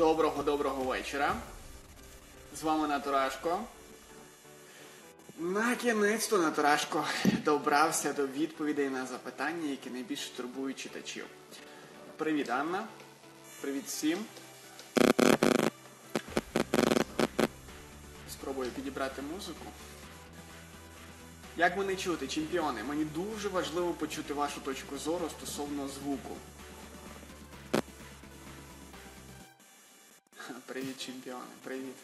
Доброго-доброго вечора. З вами Натурашко. Накінець-то Натурашко добрався до відповідей на запитання, які найбільше турбують читачів. Привіт, Анна. Привіт всім. Спробую підібрати музику. Як мене чути, чемпіони? Мені дуже важливо почути вашу точку зору стосовно звуку. Привіт, чемпіони, привіт.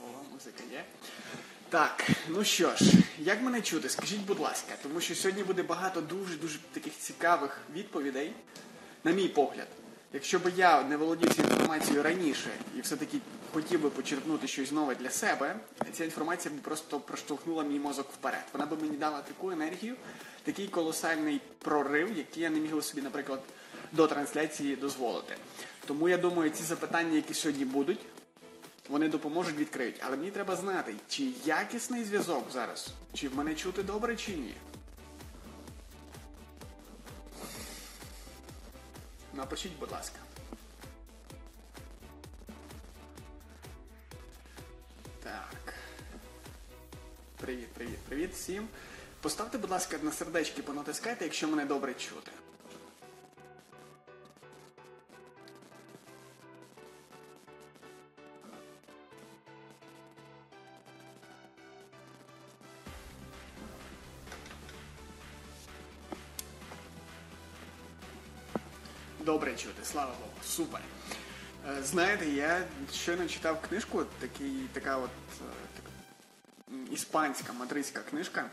О, музика є. Так, ну що ж, як мене чути, скажіть, будь ласка, тому що сьогодні буде багато дуже-дуже таких цікавих відповідей, на мій погляд. Якщо б я не володів цією інформацією раніше і все-таки хотів би почерпнути щось нове для себе, ця інформація б просто проштовхнула мій мозок вперед. Вона б мені дала таку енергію, такий колосальний прорив, який я не міг собі, наприклад, до трансляції дозволити. Тому я думаю, ці запитання, які сьогодні будуть, вони допоможуть, відкриють. Але мені треба знати, чи якісний зв'язок зараз, чи в мене чути добре, чи ні. Напишіть, будь ласка. Так. Привіт, привіт, привіт всім. Поставте, будь ласка, на сердечки, понатискайте, якщо мене добре чути. Добре чути, слава Богу, супер. Знаєте, я щойно читав книжку, іспанська, мадридська книжка.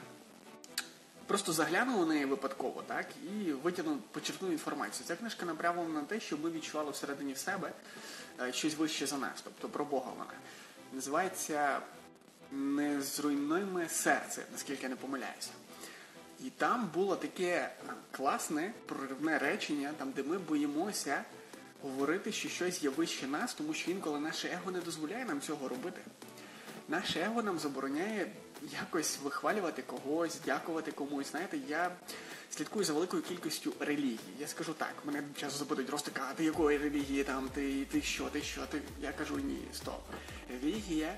Просто заглянув у неї випадково, так, і витягнув, почерпнув інформацію. Ця книжка направлена на те, щоб ми відчували всередині в себе щось вище за нас, тобто про Бога вона. Називається «Незруйнуйме серце», наскільки я не помиляюся. І там було таке класне, проривне речення, там, де ми боїмося говорити, що щось є вище нас, тому що інколи наше его не дозволяє нам цього робити. Наше его нам забороняє якось вихвалювати когось, дякувати комусь. Знаєте, я слідкую за великою кількістю релігій. Я скажу так, мене часто запитують, Ростика, а ти якої релігії, там, ти що? Я кажу, ні, стоп. Релігія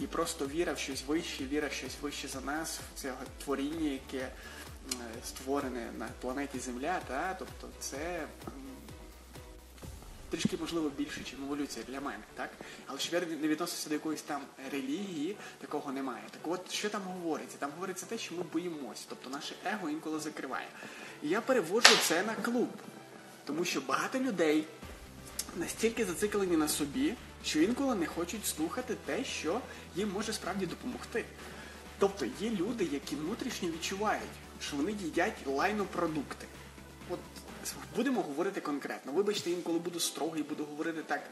і просто віра в щось вище, віра в щось вище за нас, в це творіння, яке створене на планеті Земля, та? Тобто це трішки, можливо, більше, ніж еволюція для мене, так? Але щоб я не відносився до якоїсь там релігії, такого немає. Так от, що там говориться? Там говориться те, що ми боїмося, тобто наше его інколи закриває. І я переводжу це на клуб, тому що багато людей настільки зациклені на собі, що інколи не хочуть слухати те, що їм може справді допомогти. Тобто є люди, які внутрішньо відчувають, що вони їдять лайнопродукти. От будемо говорити конкретно. Вибачте, інколи буду строгий, буду говорити так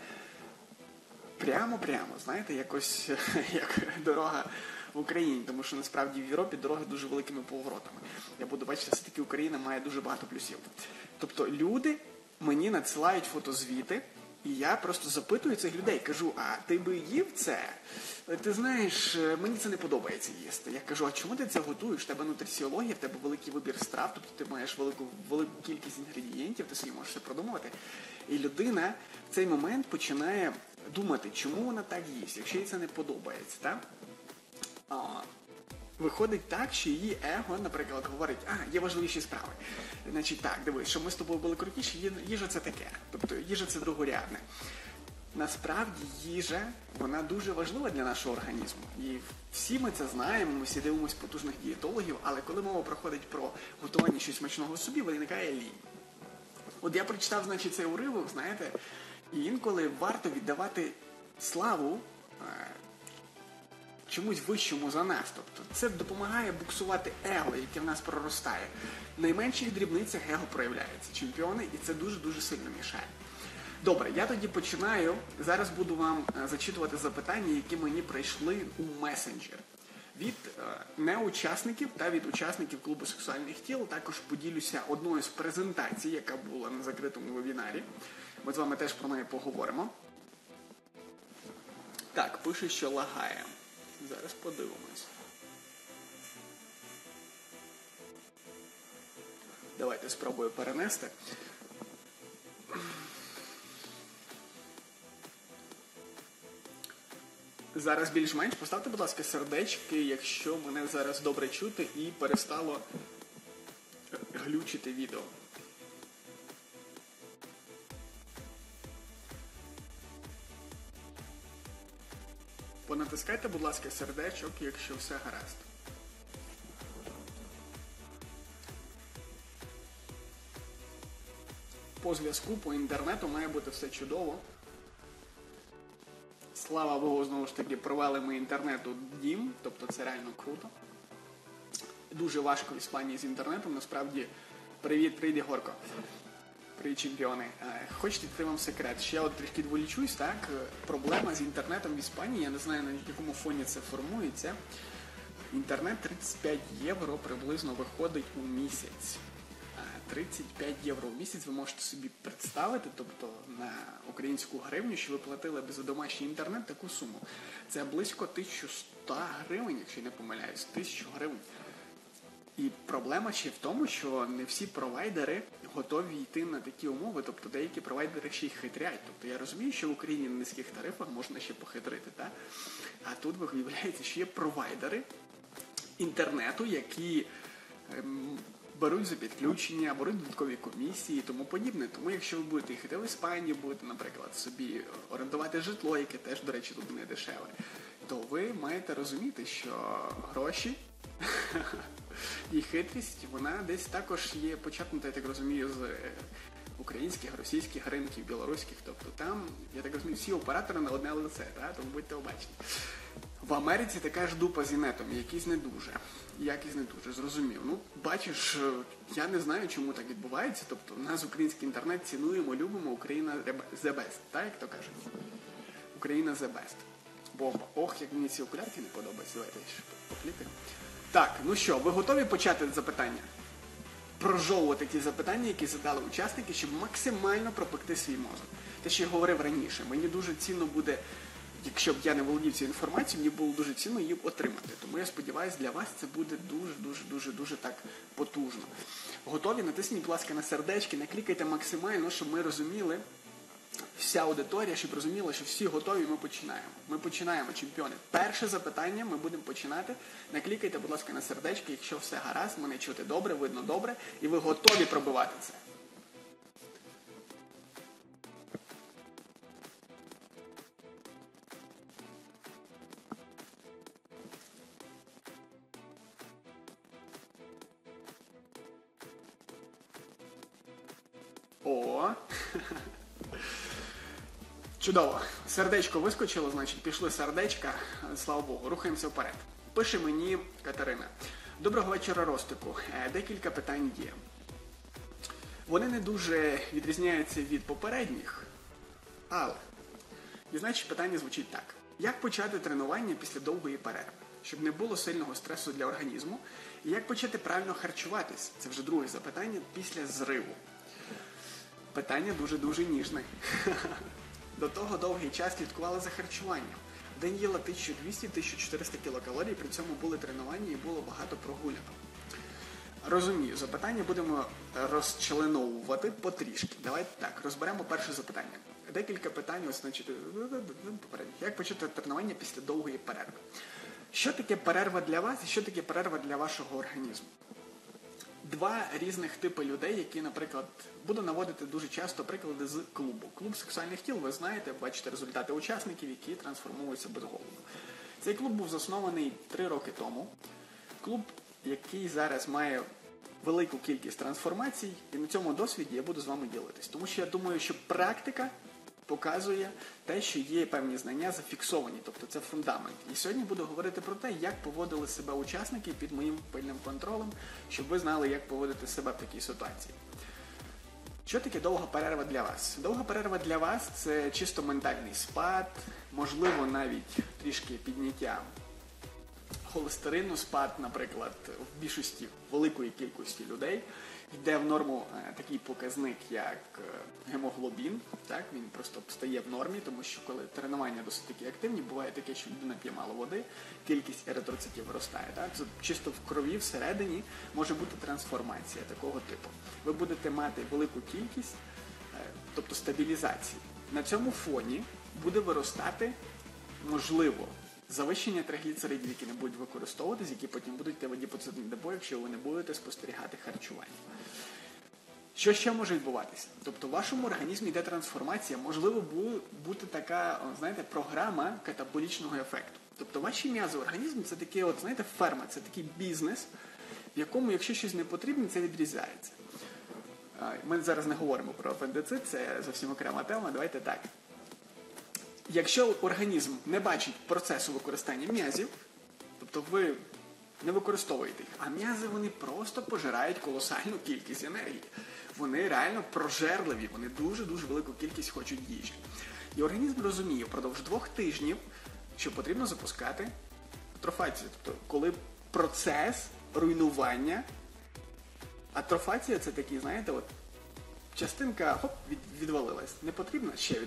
прямо-прямо, знаєте, якось як дорога в Україні, тому що насправді в Європі дороги дуже великими поворотами. Я буду бачити, все-таки Україна має дуже багато плюсів. Тобто люди мені надсилають фотозвіти, і я просто запитую цих людей, кажу, а ти би їв це? Ти знаєш, мені це не подобається їсти. Я кажу, а чому ти це готуєш? В тебе нутриціологія, в тебе великий вибір страв, тобто ти маєш велику кількість інгредієнтів, ти собі можеш це продумувати. І людина в цей момент починає думати, чому вона так їсть, якщо їй це не подобається, так? Виходить так, що її его, наприклад, говорить, є важливіші справи. Значить так, дивись, що ми з тобою були крутіші, їжа це таке. Тобто їжа це другорядне. Насправді їжа, вона дуже важлива для нашого організму. І всі ми це знаємо, ми всі дивимося потужних дієтологів, але коли мова проходить про готування щось смачного собі, виникає лінь. От я прочитав, значить, цей уривок, знаєте, і інколи варто віддавати славу чомусь вищому за нас. Тобто це допомагає буксувати его, яке в нас проростає. В найменших дрібницях его проявляється, чемпіони, і це дуже-дуже сильно мішає. Добре, я тоді починаю. Зараз буду вам зачитувати запитання, які мені прийшли у месенджер. Від неучасників та від учасників Клубу сексуальних тіл також поділюся одною з презентацій, яка була на закритому вебінарі. Ми з вами теж про неї поговоримо. Так, пише, що лагає. Зараз подивимось. Давайте спробую перенести. Зараз більш-менш. Поставте, будь ласка, сердечки, якщо мене зараз добре чути і перестало глючити відео. Понатискайте, будь ласка, сердечок, якщо все гаразд. По зв'язку, по інтернету має бути все чудово. Слава Богу, знову ж таки, провели ми інтернету дім, тобто це реально круто. Дуже важко в Іспанії з інтернетом, насправді. Привіт, Єгорко. Привіт, чемпіони. Хочу відкрити вам секрет. Ще от трішки відволічусь, так? Проблема з інтернетом в Іспанії, я не знаю, на якому фоні це формується. Інтернет 35 євро приблизно виходить у місяць. 35 євро в місяць ви можете собі представити, тобто на українську гривню, що ви платили б за домашній інтернет таку суму. Це близько 1100 гривень, якщо я не помиляюсь, 1000 гривень. І проблема ще в тому, що не всі провайдери готові йти на такі умови, тобто деякі провайдери ще й хитрять. Тобто я розумію, що в Україні на низьких тарифах можна ще похитрити, так? А тут виявляється, що є провайдери інтернету, які беруть за підключення, беруть додаткові комісії і тому подібне. Тому якщо ви будете їхати в Іспанію, будете, наприклад, собі орендувати житло, яке теж, до речі, тут не дешеве, то ви маєте розуміти, що гроші і хитрість, вона десь також є початнута, я так розумію, з українських, російських ринків, білоруських. Тобто там, я так розумію, всі оператори на одне лице, тому будьте обачні. В Америці така ж дупа з інетом, якийсь не дуже. Якийсь не дуже, зрозумів. Ну, бачиш, я не знаю, чому так відбувається. Тобто, в нас український інтернет цінуємо, любимо, Україна the best, так, як то кажуть? Україна the best. Бомба. Ох, як мені ці окулярки не подобаються. Давайте ще поклікаємо. Так, ну що, ви готові почати запитання? Прожовувати ті запитання, які задали учасники, щоб максимально пропекти свій мозок. Те, що я говорив раніше, мені дуже цінно буде... Якщо б я не володів цією інформацією, мені було дуже цінно її отримати. Тому я сподіваюся, для вас це буде дуже так потужно. Готові? Натисніть, будь ласка, на сердечки, наклікайте максимально, щоб ми розуміли, вся аудиторія, щоб розуміла, що всі готові, ми починаємо. Ми починаємо, чемпіони. Перше запитання, ми будемо починати. Наклікайте, будь ласка, на сердечки, якщо все гаразд, мене чути добре, видно добре, і ви готові пробивати це. О! Чудово! Сердечко вискочило, значить, пішли сердечка. Слава Богу, рухаємося вперед. Пише мені Катерина. Доброго вечора, Ростику. Декілька питань є. Вони не дуже відрізняються від попередніх, але... І, значить, питання звучить так. Як почати тренування після довгої перерви, щоб не було сильного стресу для організму? І як почати правильно харчуватись? Це вже друге запитання після зриву. Питання дуже ніжне. До того довгий час слідкували за харчуванням. В день їла 1200-1400 кілокалорій, при цьому були тренування і було багато прогулянок. Розумію, запитання будемо розчленовувати потрішки. Давайте так, розберемо перше запитання. Декілька питань, ось, значить, як почати тренування після довгої перерви. Що таке перерва для вас і що таке перерва для вашого організму? Два різних типи людей, які, наприклад, буду наводити дуже часто приклади з клубу. Клуб сексуальних тіл, ви знаєте, бачите результати учасників, які трансформуються безголовно. Цей клуб був заснований 3 роки тому. Клуб, який зараз має велику кількість трансформацій, і на цьому досвіді я буду з вами ділитись. Тому що я думаю, що практика показує те, що є певні знання зафіксовані, тобто це фундамент. І сьогодні буду говорити про те, як поводили себе учасники під моїм пильним контролем, щоб ви знали, як поводити себе в такій ситуації. Що таке довга перерва для вас? Довга перерва для вас – це чисто ментальний спад, можливо, навіть трішки підняття холестерину, спад, наприклад, в більшості великої кількості людей. Йде в норму такий показник, як гемоглобін, так? Він просто стає в нормі, тому що коли тренування досить такі активні, буває таке, що людина п'є мало води, кількість еритроцитів виростає. Так? Чисто в крові, всередині може бути трансформація такого типу. Ви будете мати велику кількість тобто стабілізації. На цьому фоні буде виростати, можливо, завищення тригліцеридів, які не будуть використовуватись, які потім будуть ліпоцитні депо, якщо ви не будете спостерігати харчування. Що ще може відбуватися? Тобто в вашому організмі йде трансформація, можливо, бути така, знаєте, програма катаболічного ефекту. Тобто ваші м'язи, організм – це такий, от, знаєте, ферма, це такий бізнес, в якому, якщо щось не потрібно, це відрізається. Ми зараз не говоримо про апендицит, це зовсім окрема тема, давайте так. Якщо організм не бачить процесу використання м'язів, тобто ви не використовуєте їх, а м'язи вони просто пожирають колосальну кількість енергії. Вони реально прожерливі, вони дуже-дуже велику кількість хочуть їжі. І організм розуміє впродовж 2 тижнів, що потрібно запускати атрофацію, тобто коли процес руйнування. Атрофація – це такий, знаєте, от частинка хоп, відвалилась, не потрібно, ще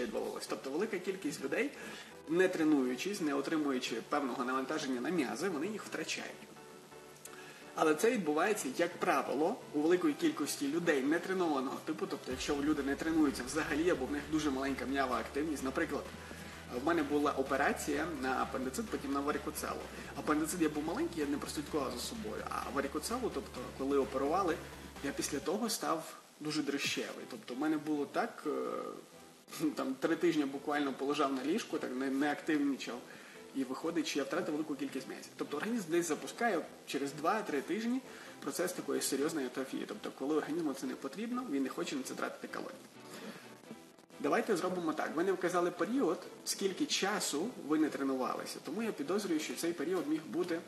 відвалилась. Тобто велика кількість людей, не тренуючись, не отримуючи певного навантаження на м'язи, вони їх втрачають. Але це відбувається, як правило, у великої кількості людей нетренованого типу, тобто якщо люди не тренуються взагалі, або в них дуже маленька м'язова активність, наприклад, в мене була операція на апендицит, потім на варикоцелу. Апендицит я був маленький, я не прослідкував за собою. А варикоцелу, тобто, коли оперували, я після того став дуже дрищевий. Тобто, в мене було так, там, 3 тижні буквально полежав на ліжку, так не активнічав. І виходить, що я втратив велику кількість м'язів. Тобто, організм десь запускає через 2-3 тижні процес такої серйозної атрофії. Тобто, коли організму це не потрібно, він не хоче на це тратити калорії. Давайте зробимо так. Ви не вказали період, скільки часу ви не тренувалися. Тому я підозрюю, що цей період міг бути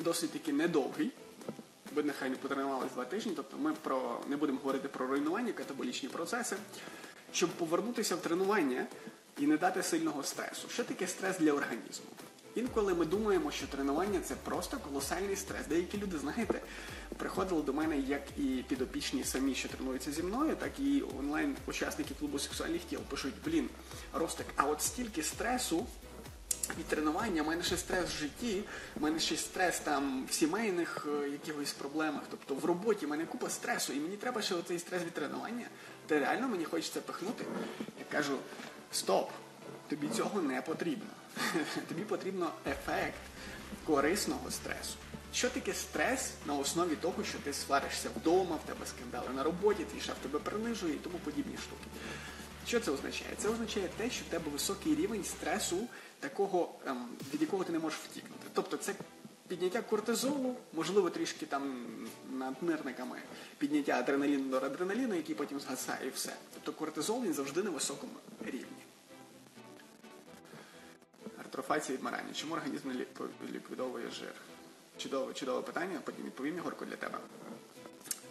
досить таки недовгий. Ви нехай не потренувалися 2 тижні, тобто ми не будемо говорити про руйнування, катаболічні процеси. Щоб повернутися в тренування і не дати сильного стресу. Що таке стрес для організму? Інколи ми думаємо, що тренування – це просто колосальний стрес. Деякі люди, знаєте, приходили до мене як і підопічні самі, що тренуються зі мною, так і онлайн-учасники клубу сексуальних тіл пишуть, блін, Ростик, а от стільки стресу від тренування, в мене ще стрес в житті, в мене ще стрес там в сімейних якихось проблемах, тобто в роботі в мене купа стресу, і мені треба ще оцей стрес від тренування. Ти реально мені хочеться пихнути? Я кажу, стоп, тобі цього не потрібно. Тобі потрібен ефект корисного стресу. Що таке стрес на основі того, що ти сваришся вдома, в тебе скандали на роботі, твій шеф тебе принижує і тому подібні штуки. Що це означає? Це означає те, що в тебе високий рівень стресу, такого, від якого ти не можеш втікнути. Тобто це підняття кортизолу, можливо трішки там над нирниками підняття адреналіну, норадреналіну, який потім згасає і все. Тобто кортизол він завжди на високому рівні. Атрофація відмирання. Чому організм не ліквідовує жир? Чудове питання, потім відповім, Єгорко, для тебе.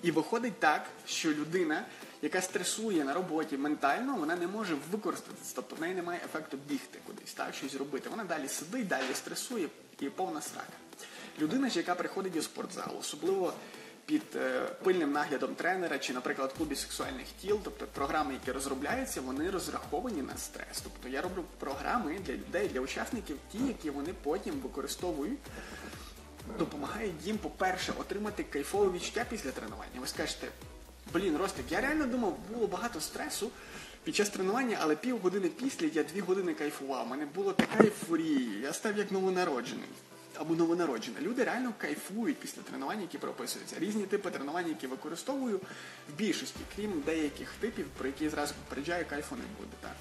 І виходить так, що людина, яка стресує на роботі ментально, вона не може використатися, тобто в неї немає ефекту бігти кудись, так, щось робити. Вона далі сидить, далі стресує і повна срака. Людина ж, яка приходить у спортзал, особливо під пильним наглядом тренера чи, наприклад, в клубі сексуальних тіл, тобто програми, які розробляються, вони розраховані на стрес. Тобто я роблю програми для людей, для учасників, ті, які вони потім використовують, допомагають їм, по-перше, отримати кайфове відчуття після тренування. Ви скажете, блін, Ростик, я реально думав, було багато стресу під час тренування, але півгодини після я 2 години кайфував, у мене було така ейфорія, я став як новонароджений. Або новонароджена. Люди реально кайфують після тренувань, які прописуються. Різні типи тренувань, які використовую, в більшості, крім деяких типів, про які зразу попереджаю, кайфу не буде. Так.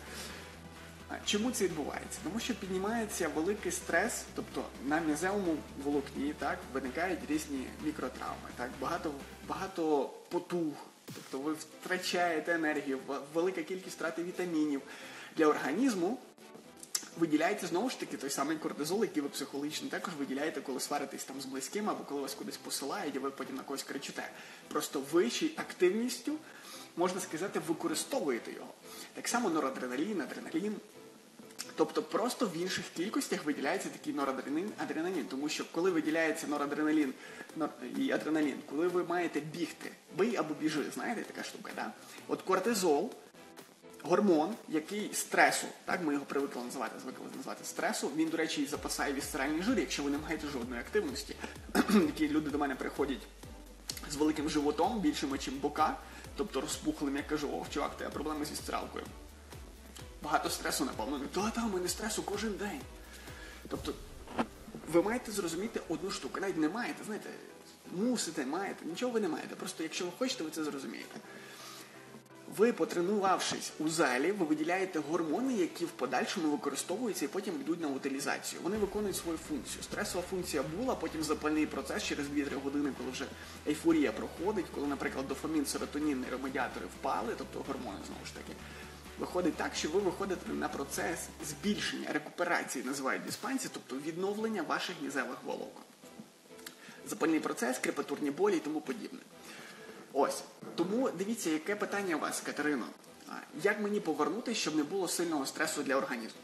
Чому це відбувається? Тому що піднімається великий стрес, тобто на м'язевому волокні, так, виникають різні мікротравми, так, багато потуг, тобто ви втрачаєте енергію, велика кількість втрати вітамінів для організму. Виділяється, знову ж таки, той самий кортизол, який ви психологічно також виділяєте, коли сваритесь там з близьким, або коли вас кудись посилають, і ви потім на когось кричите. Просто вищою активністю, можна сказати, використовуєте його. Так само норадреналін, адреналін. Тобто просто в інших кількостях виділяється такий норадреналін, адреналін. Тому що коли виділяється норадреналін і адреналін, коли ви маєте бігти, бий або біжи, знаєте, така штука, да? От кортизол, гормон, який стресу, так ми його звикли називати стресу, він, до речі, запасає вісцеральний жир, якщо ви не маєте жодної активності. Такі люди до мене приходять з великим животом, більшими, ніж бока, тобто розпухлим, я кажу, ох, чувак, ти, а проблеми зі стиралкою. Багато стресу, напевно. Та, у мене стресу кожен день. Тобто, ви маєте зрозуміти одну штуку, навіть не маєте, знаєте, мусите, маєте, нічого ви не маєте, просто якщо ви хочете, ви це зрозумієте. Ви, потренувавшись у залі, ви виділяєте гормони, які в подальшому використовуються і потім йдуть на утилізацію. Вони виконують свою функцію. Стресова функція була, потім запальний процес через 2-3 години, коли вже ейфорія проходить, коли, наприклад, дофамін, серотонін, нейромедіатори впали, тобто гормони, знову ж таки. Виходить так, що ви виходите на процес збільшення, рекуперації, називають диспансі, тобто відновлення ваших м'язевих волокон. Запальний процес, крепатурні болі і тому подібне. Ось. Тому дивіться, яке питання у вас, Катерино. Як мені повернутися, щоб не було сильного стресу для організму?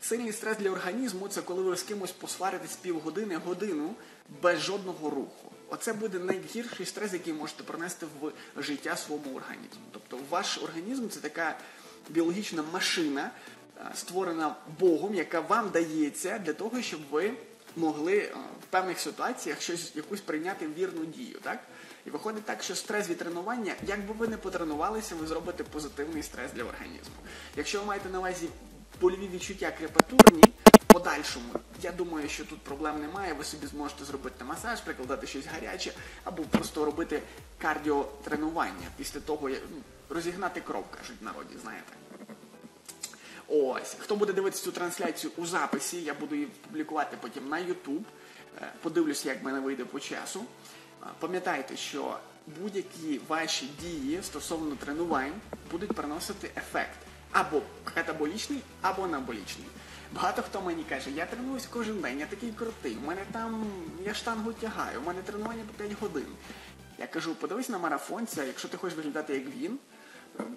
Сильний стрес для організму – це коли ви з кимось посваритесь півгодини, годину, без жодного руху. Оце буде найгірший стрес, який можете принести в життя своєму організму. Тобто ваш організм – це така біологічна машина, створена Богом, яка вам дається для того, щоб ви могли в певних ситуаціях якусь прийняти вірну дію, так? І виходить так, що стрес від тренування, як би ви не потренувалися, ви зробите позитивний стрес для організму. Якщо ви маєте на увазі больові відчуття крепатурні, в подальшому, я думаю, що тут проблем немає, ви собі зможете зробити масаж, прикладати щось гаряче, або просто робити кардіотренування, після того розігнати кров, кажуть в народі, знаєте. Ось. Хто буде дивитися цю трансляцію у записі, я буду її публікувати потім на YouTube, подивлюся, як мене вийде по часу. Пам'ятайте, що будь-які ваші дії стосовно тренувань будуть приносити ефект або катаболічний, або анаболічний. Багато хто мені каже, я тренуюсь кожен день, я такий крутий, у мене там, я штангу тягаю, у мене тренування по 5 годин. Я кажу, подивись на марафонця, якщо ти хочеш виглядати як він,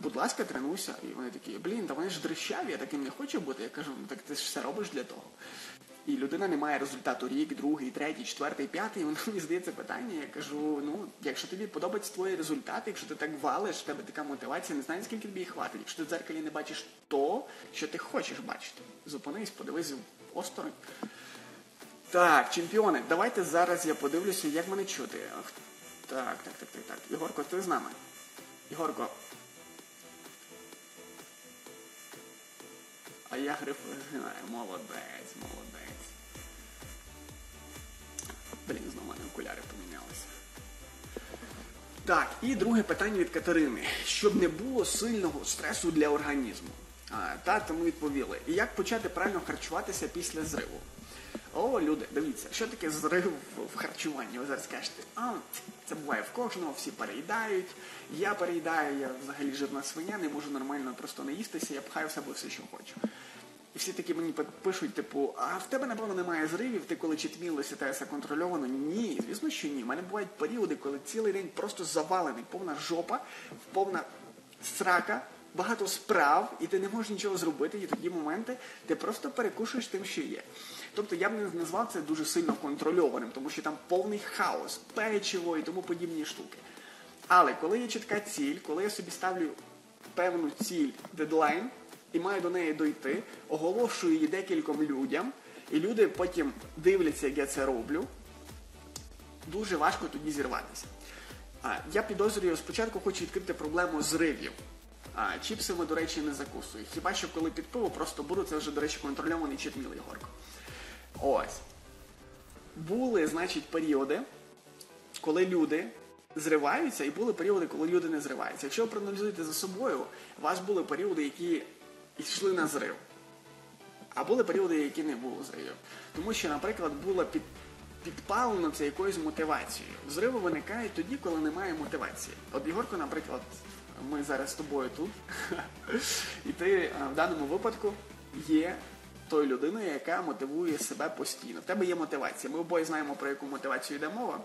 будь ласка, тренуйся. І вони такі, блін, та вони ж дрищаві, я таким не хочу бути. Я кажу, ну так ти ж все робиш для того. І людина не має результату рік, другий, третій, четвертий, п'ятий, і воно мені здається питання. Я кажу, ну, якщо тобі подобаються твої результати, якщо ти так валиш, в тебе така мотивація, не знаю, скільки тобі її хватить. Якщо ти в дзеркалі не бачиш то, що ти хочеш бачити. Зупинись, подивись осторонь. Так, чемпіони, давайте зараз я подивлюся, як мене чути. Так. Єгорко, ти з нами? Єгорко. А я гриф вигинаю. Молодець, молодець. Блін, знову в мене окуляри помінялися. Так, і друге питання від Катерини. Щоб не було сильного стресу для організму. Тому відповіли. І як почати правильно харчуватися після зриву? О, люди, дивіться, що таке зрив в харчуванні? Ви зараз кажете, це буває в кожного, всі переїдають, я переїдаю, я взагалі жирна свиня, не можу нормально просто не їстися, я пхаю в себе все, що хочу. І всі такі мені пишуть, типу, а в тебе, напевно, немає зривів, ти коли читміло сітаєшся контрольовано? Ні, звісно, що ні. У мене бувають періоди, коли цілий день просто завалений, повна жопа, повна срака, багато справ, і ти не можеш нічого зробити, і такі моменти ти просто перекушуєш тим, що є. Тобто я б не назвав це дуже сильно контрольованим, тому що там повний хаос, печиво і тому подібні штуки. Але коли є чітка ціль, коли я собі ставлю певну ціль, дедлайн, і маю до неї дойти, оголошую її декільком людям, і люди потім дивляться, як я це роблю, дуже важко тоді зірватися. Я підозрюю, спочатку хочу відкрити проблему зривів. Чіпси ми, до речі, не закусую. Хіба що коли під пиво просто беру, це вже, до речі, контрольований читміл, Ігорко. Ось. Були, значить, періоди, коли люди зриваються, і були періоди, коли люди не зриваються. Якщо ви проаналізуєте за собою, у вас були періоди, які йшли на зрив. А були періоди, які не було зривів. Тому що, наприклад, було підпалено це якоюсь мотивацією. Зриви виникають тоді, коли немає мотивації. От, Ігорко, наприклад, ми зараз з тобою тут, і ти в даному випадку є тою людиною, яка мотивує себе постійно. В тебе є мотивація. Ми обоє знаємо, про яку мотивацію йде мова.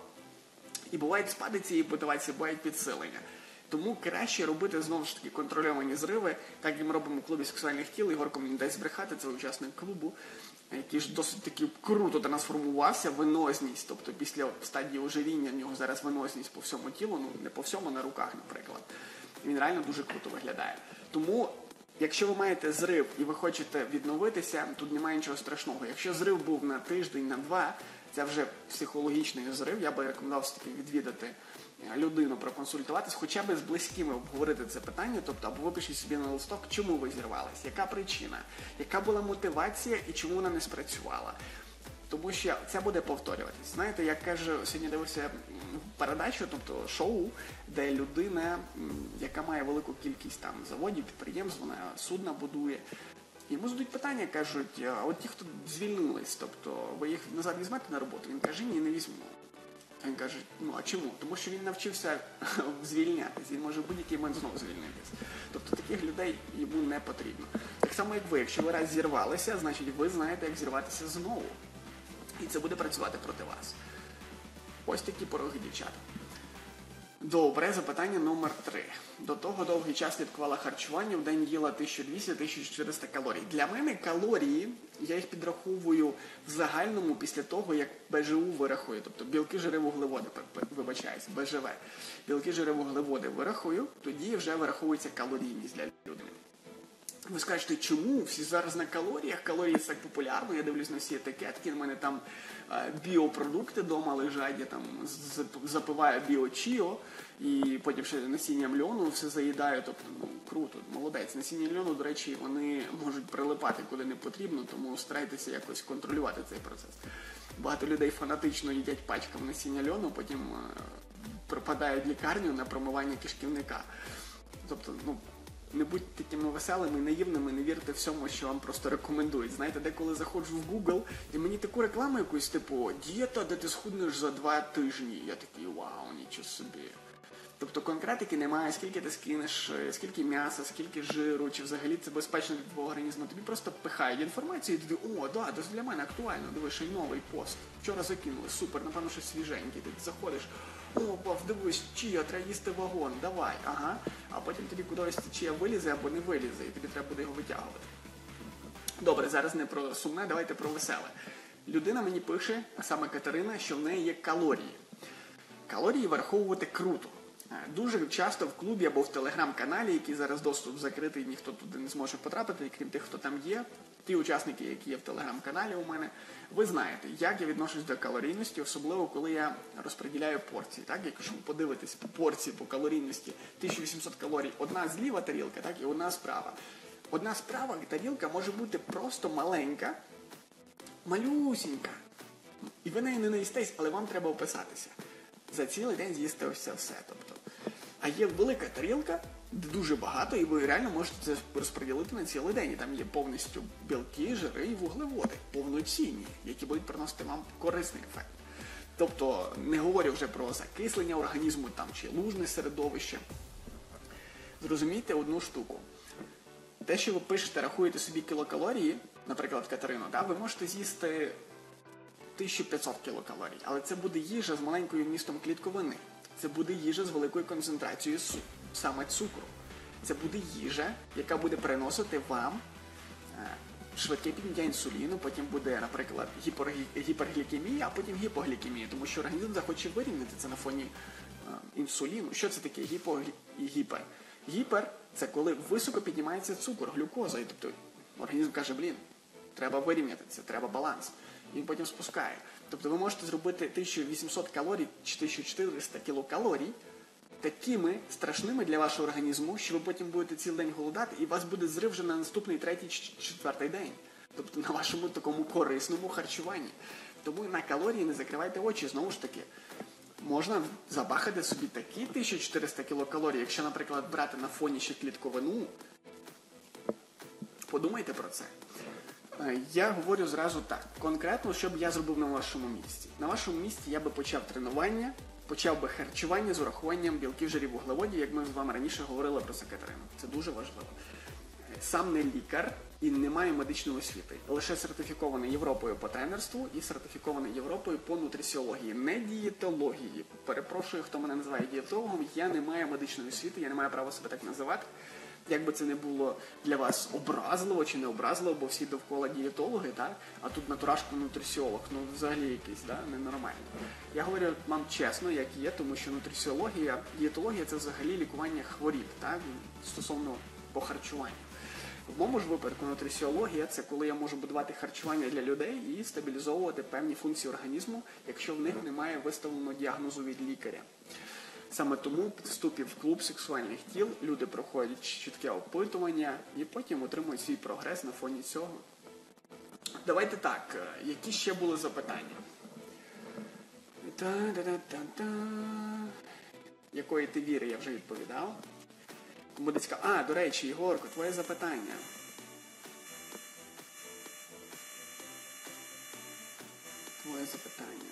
І бувають спади цієї мотивації, бувають підсилення. Тому краще робити, знову ж таки, контрольовані зриви. Так і ми робимо в клубі сексуальних тіл. Ігорко мені дасть збрехати, це учасник клубу, який ж досить таки круто трансформувався, виносність. Тобто після стадії ожиріння в нього зараз виносність по всьому тілу, ну не по всьому, на руках, наприклад. Він реально дуже круто виглядає. Тому, якщо ви маєте зрив і ви хочете відновитися, тут немає нічого страшного. Якщо зрив був на тиждень, на два, це вже психологічний зрив, я би рекомендував все-таки відвідати людину проконсультуватись, хоча б з близькими обговорити це питання, тобто або випишіть собі на листок, чому ви зірвались, яка причина, яка була мотивація і чому вона не спрацювала. Тому що це буде повторюватись. Знаєте, я сьогодні дивився передачу, тобто шоу, де людина, яка має велику кількість там заводів, підприємств, вона судна будує. Йому задають питання, кажуть, от ті, хто звільнились, тобто ви їх назад візьмете на роботу? Він каже, ні, не візьму. Він каже, ну а чому? Тому що він навчився звільнятись, він може в будь-який момент знову звільнитись. Тобто таких людей йому не потрібно. Так само, як ви, якщо ви раз зірвалися, значить ви знаєте, як зірватися знову. І це буде працювати проти вас. Ось такі пороги, дівчата. Добре, запитання номер 3. До того довгий час слідкувала харчування, в день їла 1200-1400 калорій. Для мене калорії, я їх підраховую в загальному після того, як БЖУ вирахую. Тобто білки, жири, вуглеводи, вибачаюсь, БЖВ. Білки, жири, вуглеводи вирахую, тоді вже вираховується калорійність для людини. Ви скажете, чому? Всі зараз на калоріях, калорії це так популярно, я дивлюсь на всі етикетки, в мене там біопродукти вдома лежать, я там запиваю біо-чіо, і потім ще насінням льону все заїдаю, тобто, ну, круто, молодець. Насіння льону, до речі, вони можуть прилипати куди не потрібно, тому старайтеся якось контролювати цей процес. Багато людей фанатично їдять пачками насіння льону, потім припадають в лікарню на промивання кишківника. Тобто, ну, не будьте такими веселими, наївними, не вірте всьому, що вам просто рекомендують. Знаєте, деколи заходжу в Google, і мені таку рекламу якусь, типу, дієта, де ти схуднеш за 2 тижні. Я такий, вау, нічого собі. Тобто конкретики немає, скільки ти скинеш, скільки м'яса, скільки жиру, чи взагалі це безпечно для твого організму. Тобі просто пихають інформацію, і тобі, о, да, це для мене актуально, дивиш, і новий пост. Вчора закинули, супер, напевно, щось свіженьке. Ти заходиш, о, бав, дивись, чия, треба їсти вагон, давай, ага. А потім тобі кудись чия вилізе або не вилізе, і тобі треба буде його витягувати. Добре, зараз не про сумне, давайте про веселе. Людина мені пише, а саме Катерина, що в неї є калорії. Калорії враховувати круто. Дуже часто в клубі або в телеграм-каналі, який зараз доступ закритий, ніхто туди не зможе потрапити, крім тих, хто там є, ті учасники, які є в телеграм-каналі у мене, ви знаєте, як я відношусь до калорійності, особливо коли я розподіляю порції. Так? Якщо ви подивитесь по порції, по калорійності, 1800 калорій, одна зліва тарілка, так? І одна справа. Одна справа тарілка може бути просто маленька, малюсінька, і ви неї не наїстесь, але вам треба описатися. За цілий день з'їсти ось це все. Тобто. А є велика тарілка, де дуже багато, і ви реально можете це розподілити на цілий день. І там є повністю білки, жири і вуглеводи, повноцінні, які будуть приносити вам корисний ефект. Тобто, не говорю вже про закислення організму там, чи лужне середовище. Зрозумійте одну штуку. Те, що ви пишете, рахуєте собі кілокалорії, наприклад, Катерину, да, ви можете з'їсти 1500 кілокалорій, але це буде їжа з маленькою вмістом клітковини, це буде їжа з великою концентрацією саме цукру, це буде їжа, яка буде переносити вам швидке підняття інсуліну, потім буде, наприклад, гіперглікемія, а потім гіпоглікемія, тому що організм захоче вирівняти це на фоні інсуліну. Що це таке гіпер? Гіпер – це коли високо піднімається цукор, глюкоза, і тобто організм каже, блін, треба вирівняти це, треба баланс. І він потім спускає. Тобто ви можете зробити 1800 калорій чи 1400 кілокалорій такими страшними для вашого організму, що ви потім будете цілий день голодати, і у вас буде зрив вже на наступний 3-й чи 4-й день. Тобто на вашому такому корисному харчуванні. Тому на калорії не закривайте очі, знову ж таки. Можна забахати собі такі 1400 кілокалорій, якщо, наприклад, брати на фоні ще клітковину. Подумайте про це. Я говорю зразу так, конкретно, що б я зробив на вашому місці. На вашому місці я би почав тренування, почав би харчування з урахуванням білків, жирів, вуглеводів, як ми з вами раніше говорили про це, Катерина. Це дуже важливо. Сам не лікар і не маю медичної освіти. Лише сертифікований Європою по тренерству і сертифікований Європою по нутрисіології, не дієтології. Перепрошую, хто мене називає дієтологом, я не маю медичної освіти, я не маю права себе так називати. Як би це не було для вас образливо чи не образливо, бо всі довкола дієтологи, так? А тут Натурашко нутрисіолог, ну взагалі якийсь, да? Ненормально. Я говорю вам чесно, як є, тому що нутрисіологія, дієтологія – це взагалі лікування хворіб, так? Стосовно по харчуванню. В моєму ж випадку нутрисіологія – це коли я можу будувати харчування для людей і стабілізовувати певні функції організму, якщо в них немає виставленого діагнозу від лікаря. Саме тому під вступів в клуб сексуальних тіл люди проходять чітке опитування і потім отримують свій прогрес на фоні цього. Давайте так, які ще були запитання? Якої ти віри, я вже відповідав. Кому десь цікаво. А, до речі, Єгорко, твоє запитання. Твоє запитання.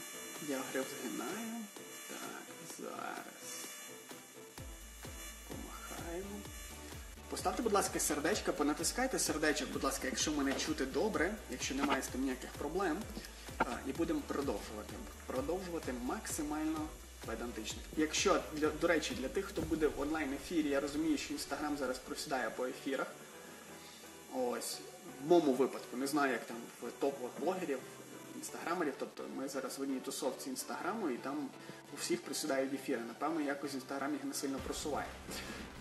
Я грив згинаю. Так, зараз. Помахаємо. Поставте, будь ласка, сердечко, понатискайте сердечок, будь ласка, якщо мене чути добре, якщо немає з тим ніяких проблем. І будемо продовжувати. Продовжувати максимально педантично. Якщо, до речі, для тих, хто буде в онлайн-ефірі, я розумію, що Instagram зараз просідає по ефірах. Ось, в моєму випадку, не знаю, як там в топових блогерів, інстаграмерів, тобто ми зараз в одній тусовці Інстаграму, і там у всіх просідають ефіри. Напевно, якось Інстаграм їх не сильно просуває.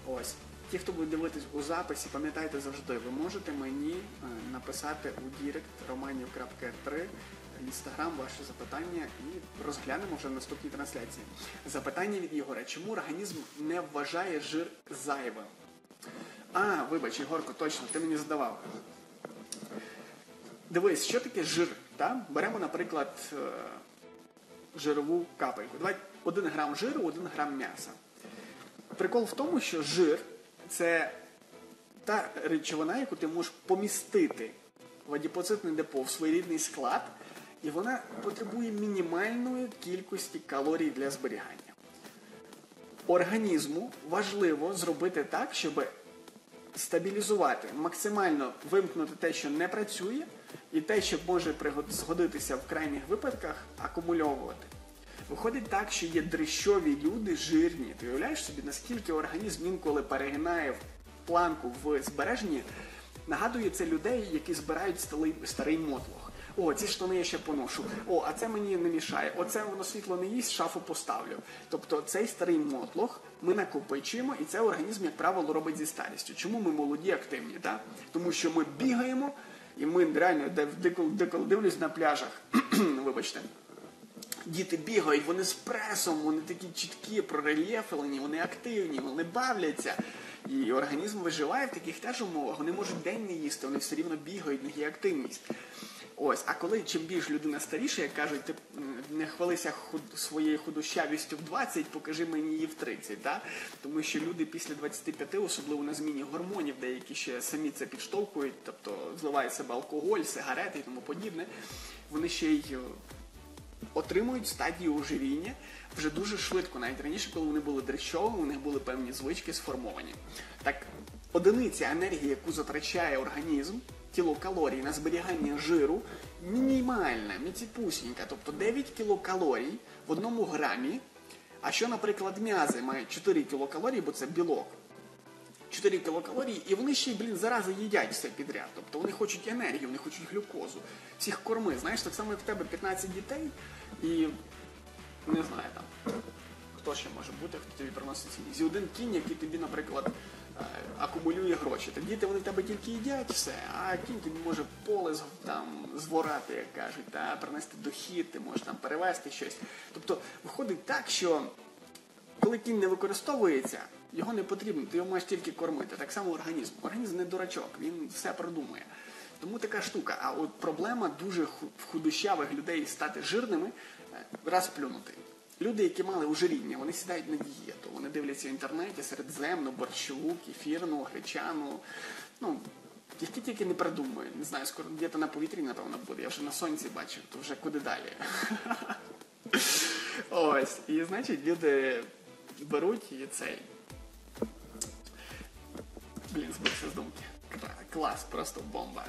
Ось. Ті, хто буде дивитись у записі, пам'ятайте завжди, ви можете мені написати у дірект romanів.3 Інстаграм ваше запитання і розглянемо вже в наступній трансляції. Запитання від Ігоря. Чому організм не вважає жир зайвим? А, вибач, Ігорко, точно, ти мені задавав. Дивись, що таке жир? Та? Беремо, наприклад, жирову капельку. Давайте 1 грам жиру, 1 грам м'яса. Прикол в тому, що жир – це та речовина, яку ти можеш помістити в адіпоцитне депо, в своєрідний склад, і вона потребує мінімальної кількості калорій для зберігання. Організму важливо зробити так, щоб стабілізувати, максимально вимкнути те, що не працює, і те, що може згодитися в крайніх випадках, акумульовувати. Виходить так, що є дрищові люди жирні. Ти уявляєш собі, наскільки організм інколи перегинає планку в збереженні? Нагадує це людей, які збирають старий мотлох. О, ці штани я ще поношу. О, а це мені не мішає. Оце воно світло не їсть, шафу поставлю. Тобто цей старий мотлох ми накопичуємо, і це організм, як правило, робить зі старістю. Чому ми молоді, активні? Так? Тому що ми бігаємо, і ми реально деколи дивлюсь на пляжах. Вибачте. Діти бігають, вони з пресом, вони такі чіткі, прорельєфлені, вони активні, вони бавляться. І організм виживає в таких теж умовах. Вони можуть день не їсти, вони все рівно бігають, в них є активність. Ось, а коли чим більш людина старіша, як кажуть, ти не хвалися своєю худощавістю в 20, покажи мені її в 30, так? Тому що люди після 25, особливо на зміні гормонів, деякі ще самі це підштовхують, тобто зливають в себе алкоголь, сигарети і тому подібне, вони ще й отримують стадію ожиріння вже дуже швидко, навіть раніше, коли вони були дрищовими, у них були певні звички сформовані. Так, одиниця енергії, яку затрачає організм, кілокалорій на зберігання жиру мінімальна, міціпусінька, тобто 9 кілокалорій в 1 грамі, а що, наприклад, м'язи мають 4 кілокалорії, бо це білок, 4 кілокалорії, і вони ще й, блін, зарази їдять все підряд, тобто вони хочуть енергію, вони хочуть глюкозу, всіх корми, знаєш, так само як в тебе 15 дітей і, не знаю, там, хто ще може бути, хто тобі приносить сім'ї, зі один кінь, який тобі, наприклад, акумулює гроші. Та діти, вони в тебе тільки їдять все, а кінь тобі може поле зворати, як кажуть, та, принести дохід, ти можеш там перевезти щось. Тобто виходить так, що коли кінь не використовується, його не потрібно, ти його маєш тільки кормити. Так само організм. Організм не дурачок, він все продумує. Тому така штука. А от проблема дуже худощавих людей стати жирними, раз плюнути. Люди, які мали ожиріння, вони сідають на дієту, вони дивляться в інтернеті середземну, борщову, кефірну, гречану, ну, які тільки не придумують. Не знаю, скоро дієта на повітрі, напевно, буде. Я вже на сонці бачив, то вже куди далі. Ось, і, значить, люди беруть і цей. Блін, збився з думки. Клас, просто бомба.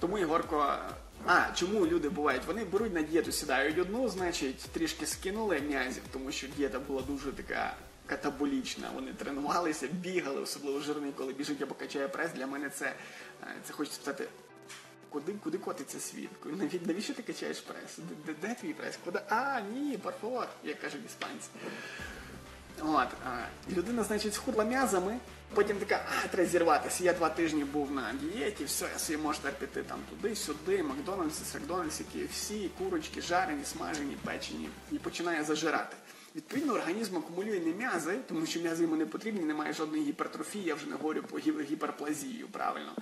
Тому, Єгорко... А, чому люди бувають? Вони беруть на дієту, сідають одну, значить, трішки скинули м'язів, тому що дієта була дуже така катаболічна. Вони тренувалися, бігали, особливо жирний, коли біжить або качає прес. Для мене це хочеться сказати, куди котиться світ? Навіщо ти качаєш прес? Де твій прес? Куди? А, ні, парфор, як кажуть іспанці. От, людина, значить, схудла м'язами, потім така, треба зірватися, я 2 тижні був на дієті, все, я собі можу терпіти там туди-сюди, Макдональдс, KFC, курочки жарені, смажені, печені, і починає зажирати. Відповідно, організм акумулює не м'язи, тому що м'язи йому не потрібні, немає жодної гіпертрофії, я вже не говорю про гіперплазію, правильно.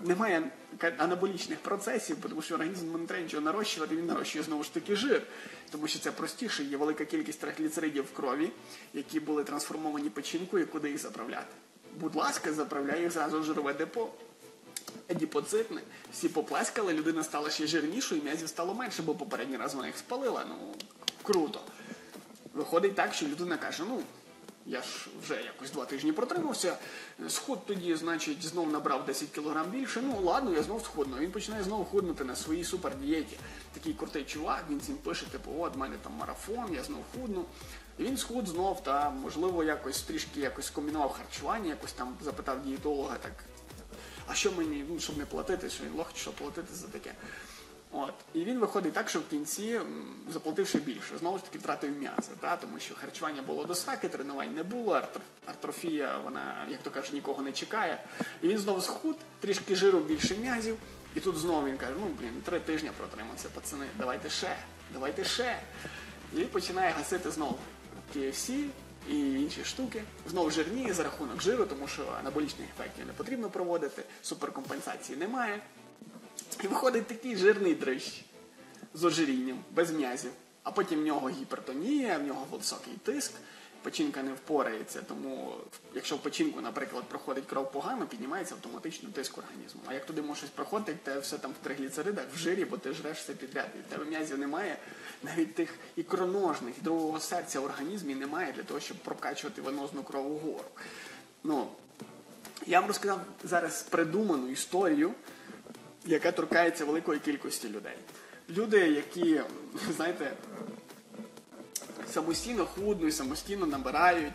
Немає анаболічних процесів, тому що організм не треба нічого нарощувати, він нарощує знову ж таки жир, тому що це простіше, є велика кількість тригліцеридів в крові, які були трансформовані печінкою, куди їх заправляти. Будь ласка, заправляй їх зразу в жирове депо. Адіпоцитне, всі поплескали, людина стала ще жирнішою, м'язів стало менше, бо попередній раз вона їх спалила, ну, круто. Виходить так, що людина каже, ну, я ж вже якось 2 тижні протримався, схуд тоді, значить, знов набрав 10 кілограм більше, ну, ладно, я знов схудну. Він починає знову худнути на своїй супердієті. Такий крутий чувак, він цим пише, типу, от, в мене там марафон, я знов худну. І він схуд знов, та, можливо, якось трішки якось комбінував харчування, якось там запитав дієтолога, так, а що мені, ну, щоб не платити, що він лох, що платити за таке. От. І він виходить так, що в кінці, заплативши більше, знову ж таки втратив м'язи, тому що харчування було до сраки, тренувань не було, атрофія, вона, як то кажуть, нікого не чекає. І він знову схуд, трішки жиру, більше м'язів, і тут знову він каже, ну, блін, 3 тижні протримався, пацани, давайте ще. І він починає гасити знову KFC і інші штуки. Знову жирніє за рахунок жиру, тому що анаболічних ефектів не потрібно проводити, суперкомпенсації немає. І виходить такий жирний дрищ з ожирінням, без м'язів. А потім в нього гіпертонія, в нього високий тиск, печінка не впорається, тому якщо в печінку, наприклад, проходить кров погано, піднімається автоматично тиск організму. А як туди може щось проходити, те все там в тригліцеридах, в жирі, бо ти жреш все підряд, і в тебе м'язів немає, навіть тих ікроножних, другого серця в організмі немає для того, щоб прокачувати венозну кров угору. Ну, я вам розказав зараз придуману історію, яка торкається великої кількості людей. Люди, які, знаєте, самостійно худнуть, самостійно набирають.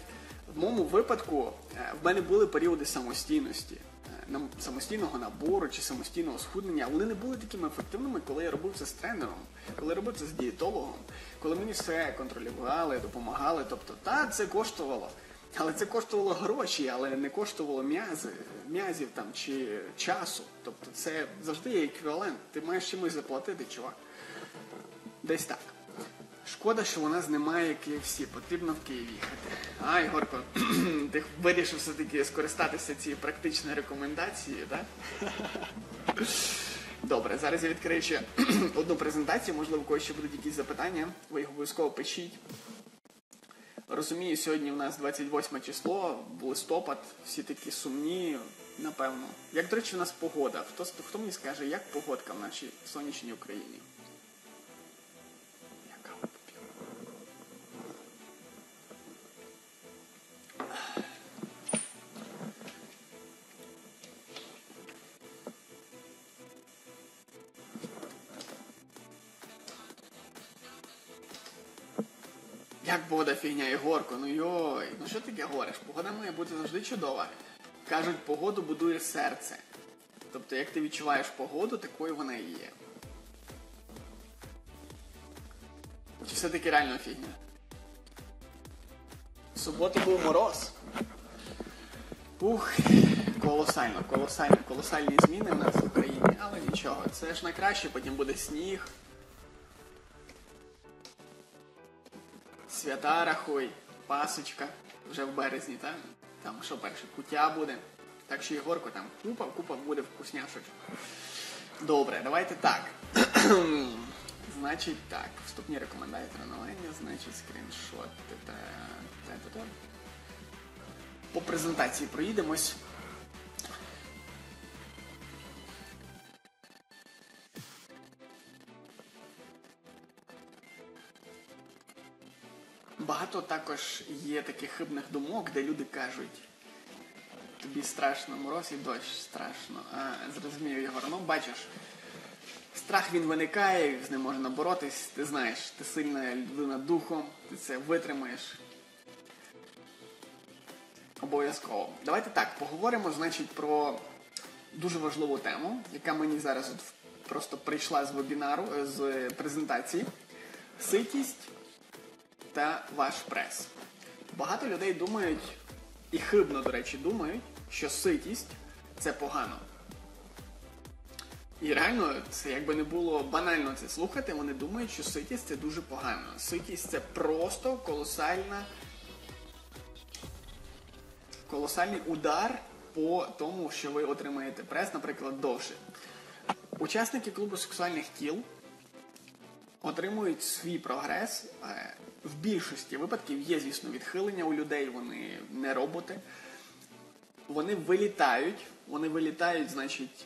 В моєму випадку в мене були періоди самостійності, самостійного набору чи самостійного схуднення. Вони не були такими ефективними, коли я робив це з тренером, коли я робив це з дієтологом, коли мені все контролювали, допомагали. Тобто, це коштувало. Але це коштувало гроші, але не коштувало м'язів там, чи часу. Тобто це завжди є еквівалент. Ти маєш чимось заплатити, чувак. Десь так. Шкода, що у нас немає KFC. Потрібно в Київ їхати. А, Ігорко, ти вирішив все-таки скористатися цією практичною рекомендацією, так? Добре, зараз я відкрию ще одну презентацію. Можливо, у когось ще будуть якісь запитання. Ви їх обов'язково пишіть. Розумію, сьогодні у нас 28 число, листопад, всі такі сумні, напевно. Як, до речі, у нас погода? Хто мені скаже, як погодка в нашій сонячній Україні? Яка вона? Як погода фігня, Єгорко, ну йой, ну що таке говориш? Погода має бути завжди чудова. Кажуть, погоду будує серце. Тобто, як ти відчуваєш погоду, такою вона і є. Чи все-таки реально фігня? В суботу був мороз. Ух, колосальні зміни в нас в Україні, але нічого. Це ж на краще, потім буде сніг. Свята, рахуй, пасочка, вже в березні, так? Там що перше, куття буде. Так що, Єгорко, там купа буде вкусняшечок. Добре, давайте так. Значить так, вступні рекомендації тренування, значить скріншот. По презентації проїдемось. Багато також є таких хибних думок, де люди кажуть, тобі страшно, мороз і дощ, страшно. Зрозумів, Ігор, ну бачиш, страх він виникає, з ним можна боротись, ти знаєш, ти сильна людина духом, ти це витримаєш. Обов'язково. Давайте так, поговоримо, значить, про дуже важливу тему, яка мені зараз просто прийшла з вебінару, з презентації. Ситість та ваш прес. Багато людей думають, і хибно, до речі, думають, що ситість – це погано. І реально, це якби не було банально це слухати, вони думають, що ситість – це дуже погано. Ситість – це просто колосальний удар по тому, що ви отримаєте прес, наприклад, довше. Учасники клубу сексуальних тіл отримують свій прогрес. В більшості випадків є, звісно, відхилення у людей, вони не роботи. Вони вилітають, значить,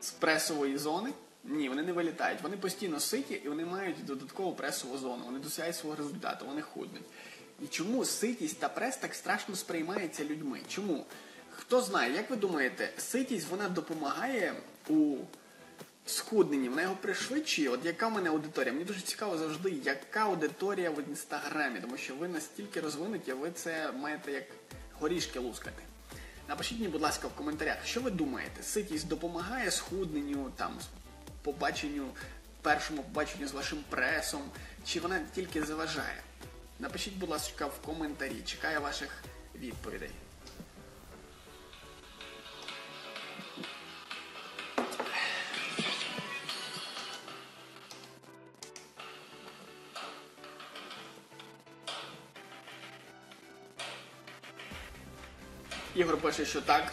з пресової зони. Ні, вони не вилітають. Вони постійно ситі і вони мають додаткову пресову зону. Вони досягають свого результату, вони худнуть. І чому ситість та прес так страшно сприймається людьми? Чому? Хто знає, як ви думаєте, ситість, вона допомагає у схудненні, вона його пришвидшує? От яка в мене аудиторія? Мені дуже цікаво завжди, яка аудиторія в Інстаграмі, тому що ви настільки розвинуті, ви це маєте як горішки лускати. Напишіть мені, будь ласка, в коментарях, що ви думаєте? Ситість допомагає схудненню, там, першому побаченню з вашим пресом, чи вона тільки заважає? Напишіть, будь ласка, в коментарі, чекаю ваших відповідей. Ігор пише, що так.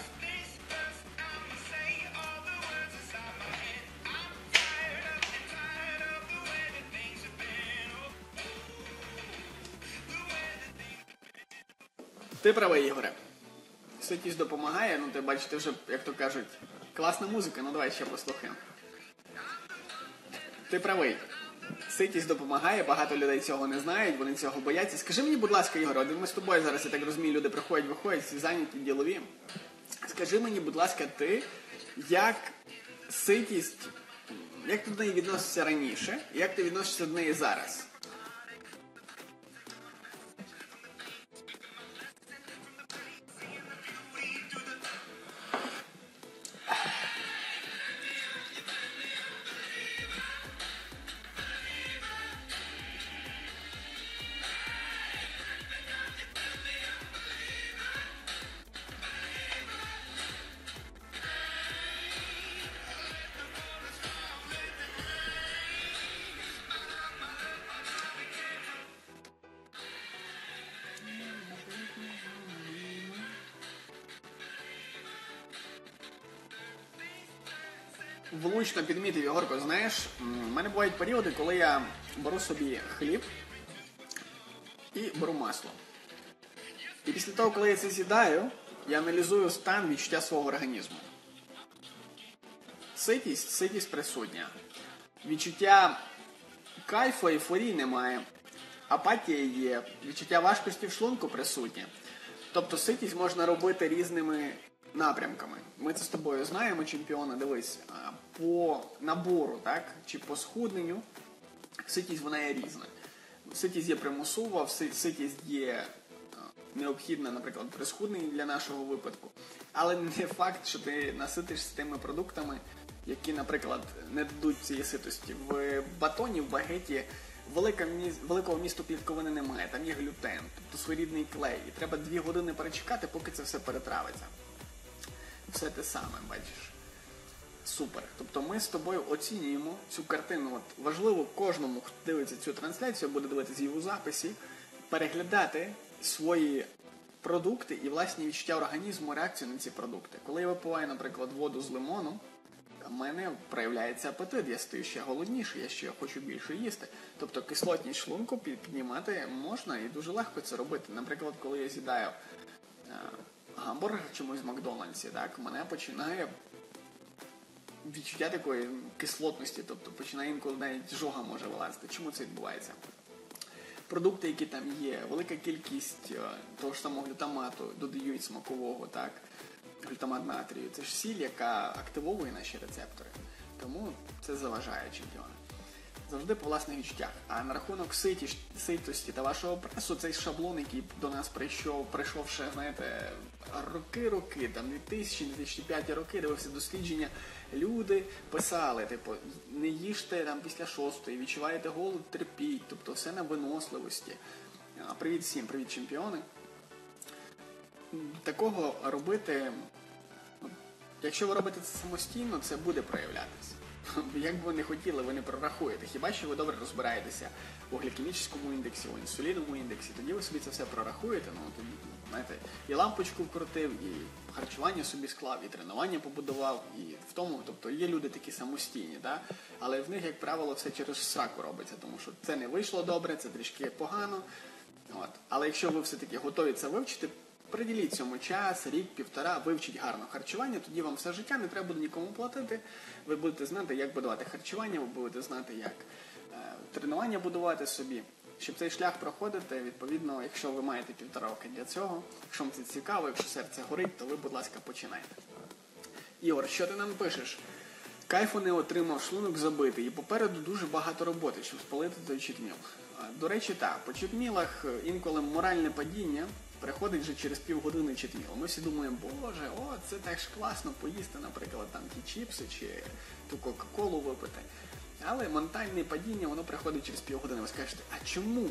Ти правий, Ігоре. Ситість допомагає, ну ти бачиш, ти вже, як то кажуть, класна музика, ну давай ще послухаємо. Ти правий. Ситість допомагає, багато людей цього не знають, вони цього бояться. Скажи мені, будь ласка, Ігор, ми з тобою зараз, я так розумію, люди приходять, виходять, всі зайняті, ділові. Скажи мені, будь ласка, ти, як ситість, як ти до неї відносишся раніше, і як ти відносишся до неї зараз? Влучно підмітив, Єгорко, знаєш, в мене бувають періоди, коли я беру собі хліб і беру масло. І після того, коли я це з'їдаю, я аналізую стан відчуття свого організму. Ситість присутня. Відчуття кайфу, ейфорії немає. Апатія є. Відчуття важкості в шлунку присутнє. Тобто ситість можна робити різними напрямками. Ми це з тобою знаємо, чемпіони, дивись, по набору, так, чи по схудненню, ситість вона є різна. Ситість є примусова, ситість є необхідна, наприклад, при схудненні для нашого випадку. Але не факт, що ти наситишся тими продуктами, які, наприклад, не дадуть цієї ситості. В батоні, в багеті великого вмісту клітковини немає, там є глютен, тобто своєрідний клей. І треба 2 години перечекати, поки це все перетравиться. Все те саме, бачиш. Супер. Тобто ми з тобою оцінюємо цю картину. От важливо кожному, хто дивиться цю трансляцію, буде дивитися її у записі, переглядати свої продукти і власні відчуття організму, реакцію на ці продукти. Коли я випиваю, наприклад, воду з лимоном, в мене проявляється апетит, я стаю ще голодніший, я ще хочу більше їсти. Тобто кислотність шлунку піднімати можна і дуже легко це робити. Наприклад, коли я з'їдаю гамбургер чомусь в Макдональдсі, так, мене починає відчуття такої кислотності, тобто починає інколи навіть жога може вилазити. Чому це відбувається? Продукти, які там є, велика кількість того ж самого глютамату, додають смакового, так, глютамат натрію. Це ж сіль, яка активовує наші рецептори. Тому це заважає чемпіону. Завжди по власних відчуттях. А на рахунок ситості та вашого пресу, цей шаблон, який до нас прийшов ще, знаєте, роки, там 2000-2005 роки, дивився дослідження, люди писали, типу, не їжте там після 6-ї, відчуваєте голод, терпіть, тобто все на виносливості. Привіт всім, привіт чемпіони. Такого робити, якщо ви робите це самостійно, це буде проявлятися. Як би ви не хотіли, ви не прорахуєте. Хіба що ви добре розбираєтеся у глікемічному індексі, у інсуліновому індексі, тоді ви собі це все прорахуєте, ну, тоді, знаєте, і лампочку вкрутив, і харчування собі склав, і тренування побудував, і в тому, тобто є люди такі самостійні, да? Але в них, як правило, все через сраку робиться, тому що це не вийшло добре, це трішки погано. От. Але якщо ви все-таки готові це вивчити, приділіть цьому час, рік, півтора, вивчіть гарно харчування, тоді вам все життя не треба буде нікому платити, ви будете знати, як будувати харчування, ви будете знати, як тренування будувати собі. Щоб цей шлях проходити, відповідно, якщо ви маєте півтора року для цього, якщо вам це цікаво, якщо серце горить, то ви, будь ласка, починайте. Ігор, що ти нам пишеш? Кайфу не отримав, шлунок забитий, і попереду дуже багато роботи, щоб спалити той читміл. До речі, так, по читмілах інколи моральне падіння приходить вже через півгодини читміл. Ми всі думаємо, боже, о, це так ж класно поїсти, наприклад, там ті чіпси чи ту кока-колу випити. Але ментальне падіння, воно приходить через півгодини. Ви скажете, а чому?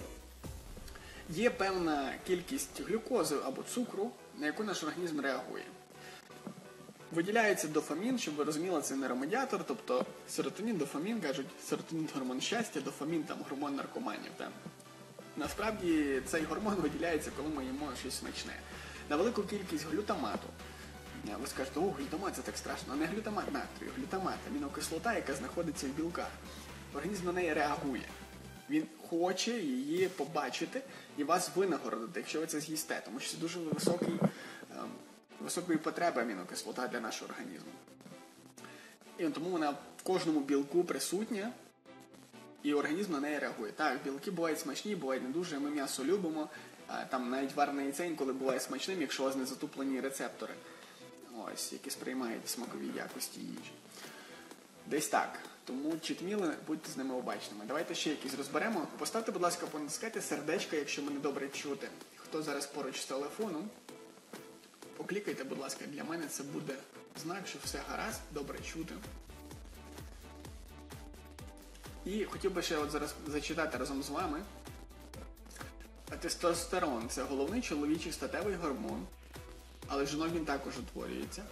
Є певна кількість глюкози або цукру, на яку наш організм реагує. Виділяється дофамін, щоб ви розуміли, це нейромедіатор, тобто серотонін, дофамін, кажуть, серотонін – гормон щастя, дофамін – там гормон наркоманів. Так? Насправді цей гормон виділяється, коли ми їмо щось смачне. На велику кількість глютамату. Ви скажете, о, глютамат – це так страшно. Не глютамат натрію, глютамат – амінокислота, яка знаходиться в білках. Організм на неї реагує. Він хоче її побачити і вас винагородити, якщо ви це з'їсте, тому що це дуже високої потреби амінокислота для нашого організму. І тому вона в кожному білку присутня, і організм на неї реагує. Так, білки бувають смачні, бувають не дуже, ми м'ясо любимо, там навіть варене яйце інколи буває смачним, якщо у вас не затуплені рецептори, ось, які сприймають смакові якості їжі. Десь так. Тому читміли, будьте з ними обачними. Давайте ще якісь розберемо. Поставте, будь ласка, понатискайте сердечко, якщо мене добре чути. Хто зараз поруч з телефоном? Поклікайте, будь ласка, для мене це буде знак, що все гаразд, добре чути. І хотів би ще от зараз зачитати разом з вами. Тестостерон – це головний чоловічий статевий гормон, але жінок він також утворюється,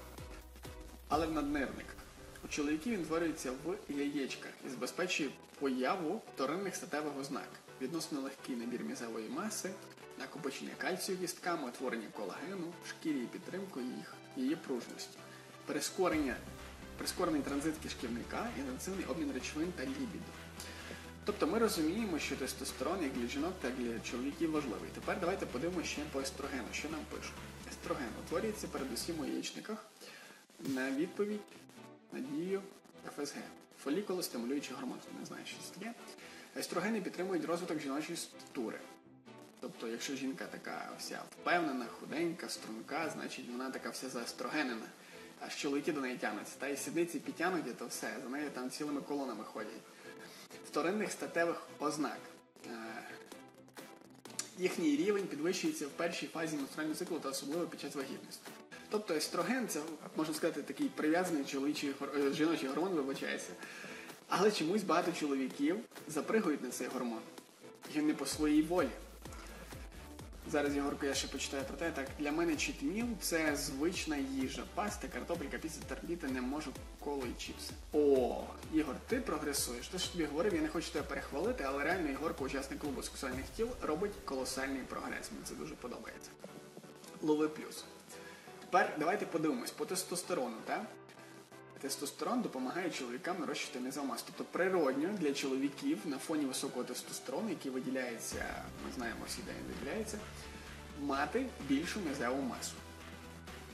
але в наднирниках. У чоловіків він утворюється в яєчках і забезпечує появу вторинних статевих ознак. Відносно легкий набір м'язової маси, накопичення кальцію кістками, утворення колагену, шкірі і підтримку її пружності, прискорений транзит кишківника, інтенсивний обмін речовин та лібідо. Тобто ми розуміємо, що тестостерон як для жінок, так і для чоловіків важливий. Тепер давайте подивимося ще по естрогену, що нам пишуть. Естроген утворюється передусім у яєчниках на відповідь, на дію ФСГ. Фолікулостимулюючий гормон, не знаю, що це є. Естрогени підтримують розвиток жіночої статури. Тобто, якщо жінка така вся впевнена, худенька, струнка, значить вона така вся заестрогенена. Аж чоловіки до неї тянуться. Та й сідниці підтянуті, то все, за нею там цілими колонами ходять. Вторинних статевих ознак. Їхній рівень підвищується в першій фазі менструального циклу та особливо під час вагітності. Тобто естроген – це, можна сказати, такий прив'язаний жіночий гормон, вибачається. Але чомусь багато чоловіків запригують на цей гормон. І не по своїй волі. Зараз, Єгорко, я ще почитаю про те. Так, для мене читміл – це звична їжа. Паста, картопелька, піца, терпіти не можу, коло і чіпси. О, Ігор, ти прогресуєш. Те, що тобі говорив, я не хочу тебе перехвалити, але реально Єгорко, учасник клубу сексуальних тіл, робить колосальний прогрес. Мені це дуже подобається. Лови плюс. Тепер давайте подивимось по тестостерону, так? Тестостерон допомагає чоловікам нарощувати м'язову масу. Тобто природньо для чоловіків на фоні високого тестостерону, який виділяється, ми знаємо всі, де він виділяється, мати більшу м'язову масу.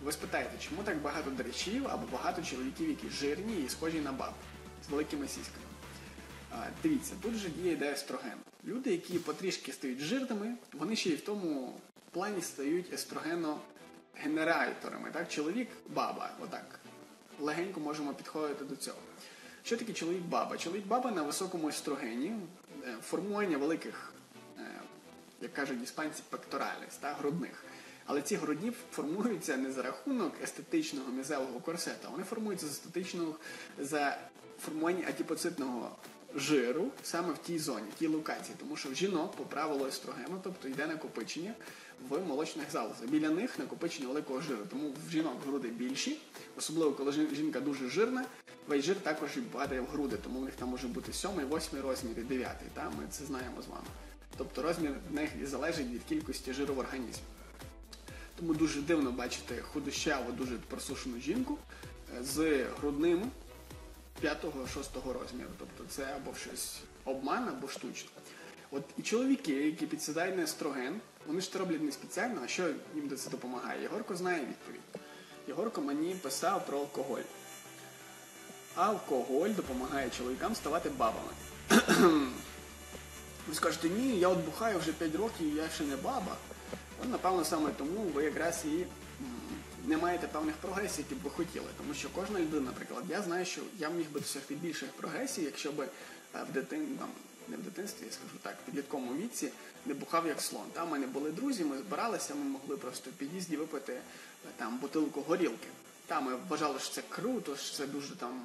Ви спитаєте, чому так багато драчів або багато чоловіків, які жирні і схожі на баб з великими сіськами? Дивіться, тут же діє ідея естрогену. Люди, які потрішки стають жирними, вони ще й в тому плані стають естрогеногенераторами. Так? Чоловік – баба, отак. Легенько можемо підходити до цього. Що таке чоловік-баба? Чоловік-баба на високому естрогені, формування великих, як кажуть іспанці, пектораліс, та, грудних. Але ці грудні формуються не за рахунок естетичного м'язового корсета, вони формуються за формування адіпоцитного жиру саме в тій зоні, в тій локації, тому що в жінок по правилу естрогену, тобто йде накопичення в молочних залозах. Біля них накопичення великого жиру, тому в жінок груди більші, особливо коли жінка дуже жирна, весь жир також падає в груди, тому в них там може бути 7, 8 розмір і 9, та? Ми це знаємо з вами. Тобто розмір в них і залежить від кількості жиру в організмі. Тому дуже дивно бачити худощаву, дуже просушену жінку з грудним 5-6 розміру. Тобто це або щось обман, або штучно. От і чоловіки, які підсідають на естроген, вони ж це роблять не спеціально, а що їм це допомагає? Єгорко знає відповідь. Єгорко мені писав про алкоголь. Алкоголь допомагає чоловікам ставати бабами. Ви скажете, ні, я от бухаю вже 5 років, я ще не баба. От, напевно, саме тому ви якраз і не маєте певних прогресій, які б ви хотіли. Тому що кожна людина, наприклад, я знаю, що я міг би досягти більших прогресій, якщо б в підлітковому віці не бухав як слон. Там в мене були друзі, ми збиралися, ми могли просто в під'їзді випити там бутилку горілки. Там ми вважали, що це круто, що це дуже там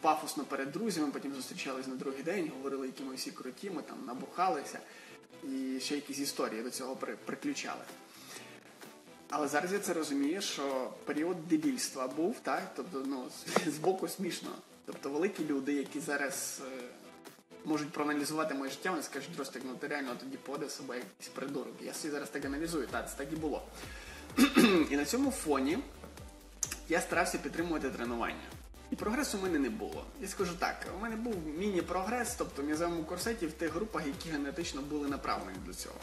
пафосно перед друзями, потім зустрічались на другий день, говорили, які ми всі круті, ми там набухалися і ще якісь історії до цього приключали. Але зараз я це розумію, що період дебільства був, так? Тобто, з боку смішно. Тобто великі люди, які зараз можуть проаналізувати моє життя, вони скажуть, Ростик, ти реально тоді поводив себе якийсь придурок. Я зараз так аналізую, так, це так і було. І на цьому фоні я старався підтримувати тренування. І прогресу в мене не було. Я скажу так, у мене був міні-прогрес, тобто в м'язовому корсеті в тих групах, які генетично були направлені до цього.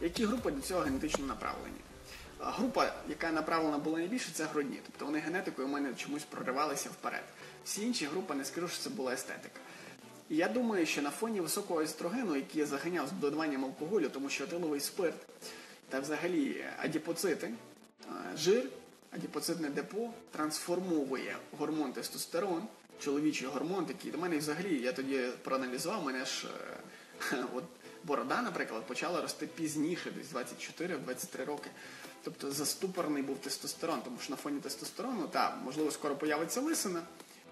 Які групи до цього генетично направлені? Група, яка направлена була найбільше, це грудні. Тобто вони генетикою у мене чомусь проривалися вперед. Всі інші групи, не скажу, що це була естетика. І я думаю, що на фоні високого естрогену, який я заганяв з додаванням алкоголю, тому що етиловий спирт та взагалі адіпоцити, жир, адіпоцитне депо трансформовує гормон тестостерон, чоловічий гормон такий. До мене взагалі, я тоді проаналізував, мене ж борода, наприклад, почала рости пізніше, десь 24-23 роки. Тобто заступорний був тестостерон, тому що на фоні тестостерону, так, можливо, скоро появиться лисина,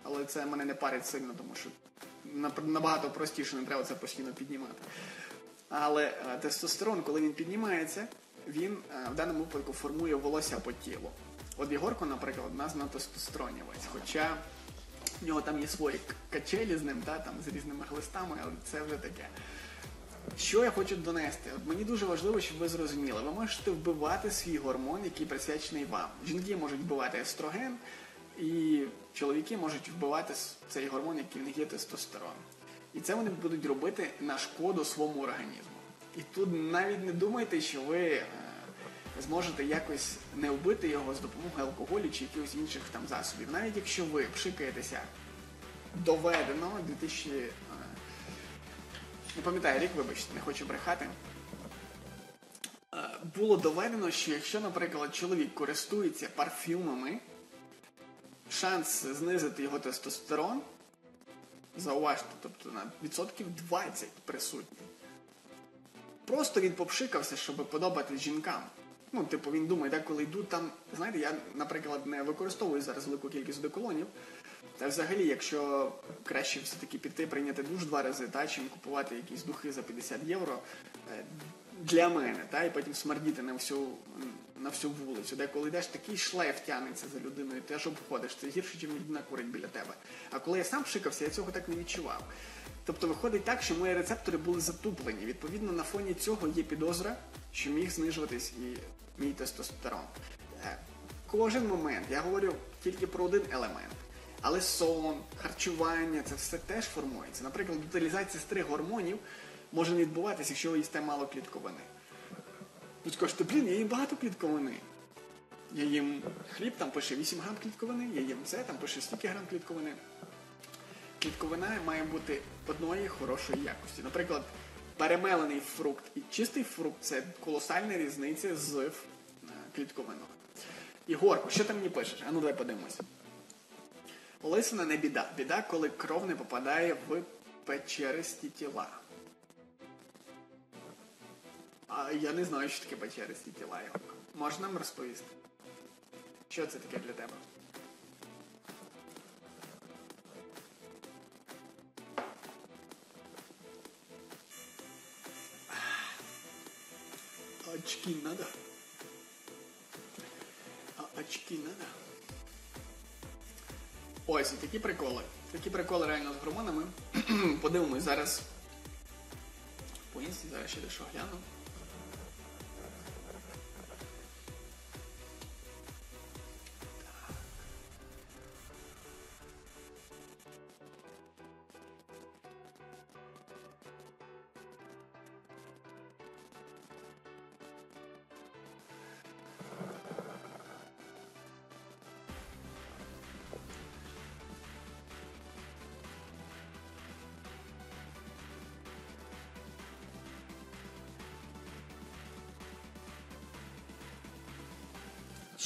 але це мене не парить сильно, тому що набагато простіше, не треба це постійно піднімати. Але тестостерон, коли він піднімається, він в даному випадку формує волосся по тілу. От Єгорко, наприклад, у нас на тестостероні, хоча в нього там є свої качелі з ним, з різними глистами, але це вже таке. Що я хочу донести? Мені дуже важливо, щоб ви зрозуміли. Ви можете вбивати свій гормон, який присвячений вам. Жінки можуть вбивати естроген, і чоловіки можуть вбивати цей гормон, який в них є тестостерон. І це вони будуть робити на шкоду своєму організму. І тут навіть не думайте, що ви зможете якось не вбити його з допомогою алкоголю чи якихось інших там засобів. Навіть якщо ви пшикаєтеся доведено, не пам'ятаю рік, вибачте, не хочу брехати, було доведено, що якщо, наприклад, чоловік користується парфюмами, шанс знизити його тестостерон, зауважте, тобто на 20% присутні. Просто він попшикався, щоб подобатись жінкам. Він думає, коли йду там, знаєте, я, наприклад, не використовую зараз велику кількість одеколонів, та взагалі, якщо краще все-таки піти прийняти душ 2 рази, чим купувати якісь духи за 50 євро для мене, і потім смердіти на всю вулицю. Коли йдеш, такий шлейф тягнеться за людиною, ти аж обходиш, це гірше, ніж людина курить біля тебе. А коли я сам пшикався, я цього так не відчував. Тобто виходить так, що мої рецептори були затуплені. Відповідно, на фоні цього є підозра, що міг знижуватись і мій тестостерон. Кожен момент, я говорю тільки про один елемент. Але сон, харчування, це все теж формується. Наприклад, деталізація з 3 гормонів може не відбуватися, якщо ви їсте мало клітковини. Тут кажете, я їм багато клітковини. Я їм хліб, там пише 8 грам клітковини, я їм це, там пише стільки грам клітковини. Клітковина має бути одної хорошої якості. Наприклад, перемелений фрукт і чистий фрукт – це колосальна різниця з клітковиною. Ігорко, що ти мені пишеш? А ну давай подивимось. Лисина не біда. Біда, коли кров не попадає в печеристі тіла. А я не знаю, що таке печеристі тіла, Ігорко. Можна нам розповісти? Що це таке для тебе? очки надо? А очки надо? Ось, і такі приколи. Такі приколи реально з гормонами. Подивимось зараз по інсті, зараз ще дещо гляну.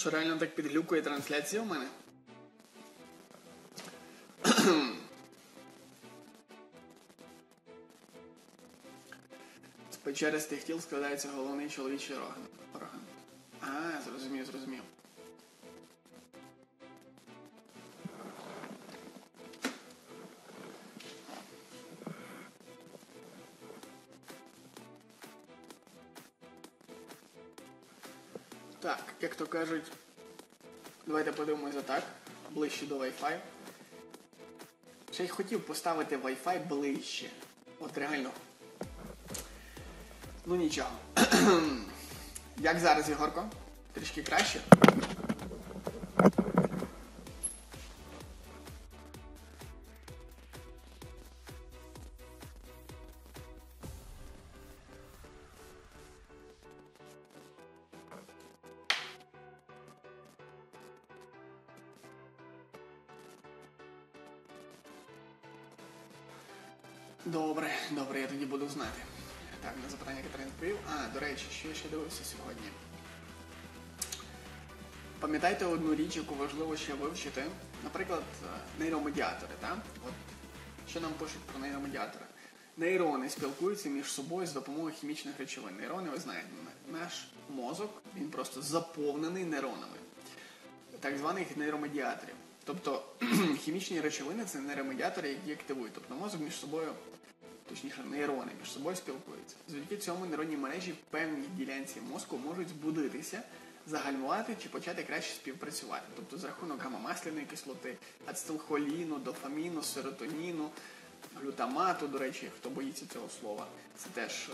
Що реально так підглюкує трансляція у мене? З печеристих тіл складається головний чоловічий орган. А, зрозумів, зрозумів. Так, як то кажуть, давайте подивимося так, ближче до Wi-Fi. Ще й хотів поставити Wi-Fi ближче. От реально. Ну нічого. Як зараз, Єгорко? Трішки краще? Добре, добре, я тоді буду знати. Так, на запитання Катерина відповів. А, до речі, що я ще дивився сьогодні? Пам'ятайте одну річ, яку важливо ще вивчити. Наприклад, нейромедіатори, так? От, що нам пишуть про нейромедіатори? Нейрони спілкуються між собою з допомогою хімічних речовин. Нейрони, ви знаєте, наш мозок, він просто заповнений нейронами. Так званих нейромедіаторів. Тобто хімічні речовини – це нейромедіатори, які активують. Тобто мозок між собою, точніше нейрони між собою спілкуються. Завдяки цьому нейронні мережі в певній ділянці мозку можуть збудитися, загальмувати чи почати краще співпрацювати. Тобто за рахунок гамамасляної кислоти, ацетилхоліну, дофаміну, серотоніну, глютамату, до речі, хто боїться цього слова, це теж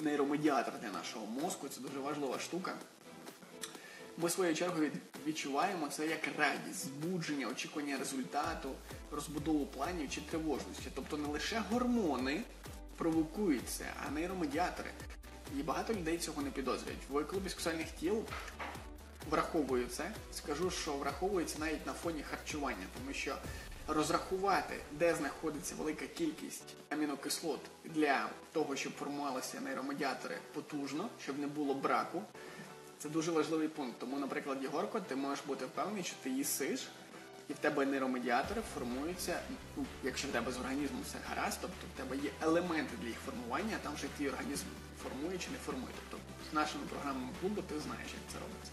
нейромедіатор для нашого мозку, це дуже важлива штука. Ми, своєю чергою, відчуваємо це як радість, збудження, очікування результату, розбудову планів чи тривожності. Тобто не лише гормони провокуються, а нейромедіатори. І багато людей цього не підозрюють. В клубі сексуальних тіл враховую це. Скажу, що враховується навіть на фоні харчування, тому що розрахувати, де знаходиться велика кількість амінокислот для того, щоб формувалися нейромедіатори потужно, щоб не було браку, це дуже важливий пункт, тому, наприклад, Єгорко, ти можеш бути впевнений, що ти їсиш, і в тебе нейромедіатори формуються, ну, якщо в тебе з організмом все гаразд, тобто в тебе є елементи для їх формування, а там вже твій організм формує чи не формує. Тобто з нашими програмами клубу ти знаєш, як це робиться.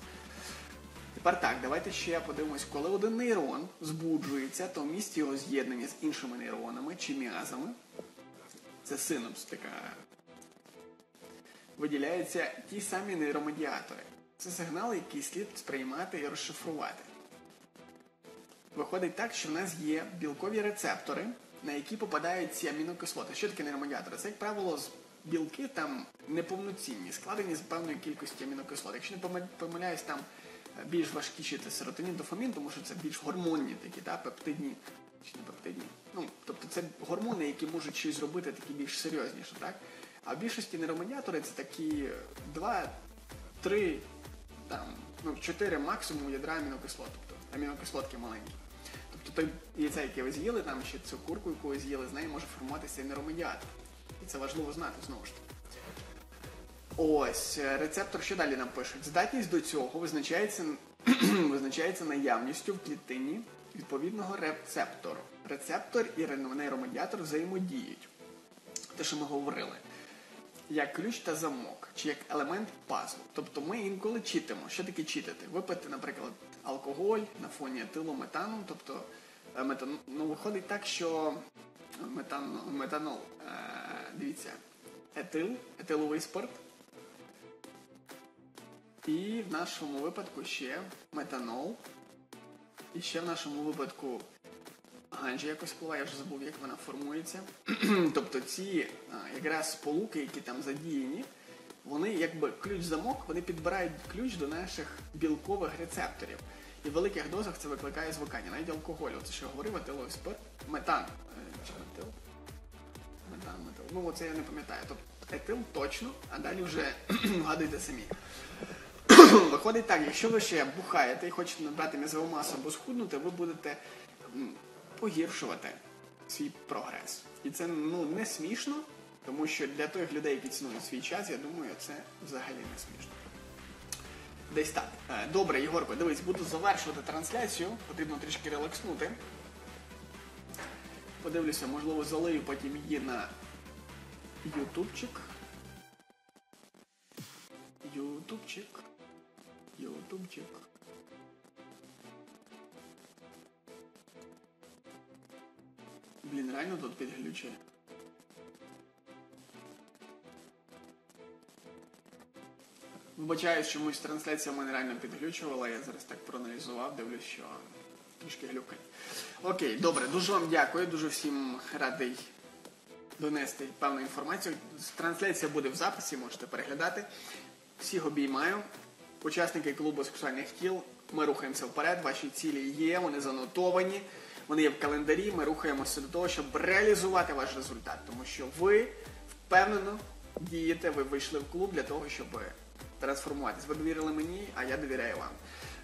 Тепер так, давайте ще подивимось, коли один нейрон збуджується, то в місці його з'єднання з іншими нейронами чи м'язами, це синапс така, виділяються ті самі нейромедіатори. Це сигнали, які слід сприймати і розшифрувати. Виходить так, що в нас є білкові рецептори, на які попадають ці амінокислоти. Що таке нейромедіатори? Це, як правило, білки там неповноцінні, складені з певної кількості амінокислот. Якщо не помиляюсь, там більш важкіші це серотонін, дофамін, тому що це більш гормонні такі, та, пептидні. Чи не пептидні? Ну, тобто це гормони, які можуть щось зробити такі більш серйозніше, так? А в більшості нейромедіатори це такі 2, 3, там, ну, 4 максимум ядра амінокислот, тобто амінокислотки маленькі. Тобто той яйце, яке ви з'їли, там, чи цю курку, яку ви з'їли, з нею може формуватися нейромедіатор. І це важливо знати, знову ж таки. Ось, рецептор, що далі нам пишуть? Здатність до цього визначається наявністю в клітині відповідного рецептору. Рецептор і нейромедіатор взаємодіють. Те, що ми говорили. Як ключ та замок, чи як елемент пазлу. Тобто ми інколи читимо. Що таке читати? Випити, наприклад, алкоголь на фоні етилометану, тобто ну, виходить так, що метанол, дивіться, етиловий спирт, І в нашому випадку ще метанол. І ще в нашому випадку ганджа якось була, я вже забув, як вона формується. Тобто ці якраз сполуки, які там задіяні, вони якби ключ-замок, вони підбирають ключ до наших білкових рецепторів. І в великих дозах це викликає звикання, навіть алкоголю. Це що я говорив, етиловий спирт, метан. Метан. Ну, оце я не пам'ятаю. Тобто етил точно, а далі вже вгадуйте самі. Виходить так, якщо ви ще бухаєте і хочете набрати м'язову масу або схуднути, ви будете погіршувати свій прогрес. І це не смішно, тому що для тих людей, які цінують свій час, я думаю, це взагалі не смішно. Десь так. Добре, Єгорко, дивись, буду завершувати трансляцію, потрібно трішки релакснути. Подивлюся, можливо, залию потім її на ютубчик. Ютубчик. Блін, реально тут підглючує. Вибачаюсь, чомусь трансляція мене реально підглючувала, я зараз так проаналізував, дивлюсь, що трішки глюкає. Окей, добре, дуже вам дякую, дуже всім радий донести певну інформацію. Трансляція буде в записі, можете переглядати. Всіх обіймаю. Учасники клубу сексуальних тіл, ми рухаємося вперед, ваші цілі є, вони занотовані, вони є в календарі, ми рухаємося до того, щоб реалізувати ваш результат, тому що ви впевнено дієте, ви вийшли в клуб для того, щоб трансформуватись. Ви довірили мені, а я довіряю вам.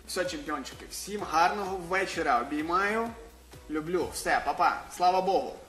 Все, чемпіончики, всім гарного вечора, обіймаю, люблю, все, па-па, слава Богу!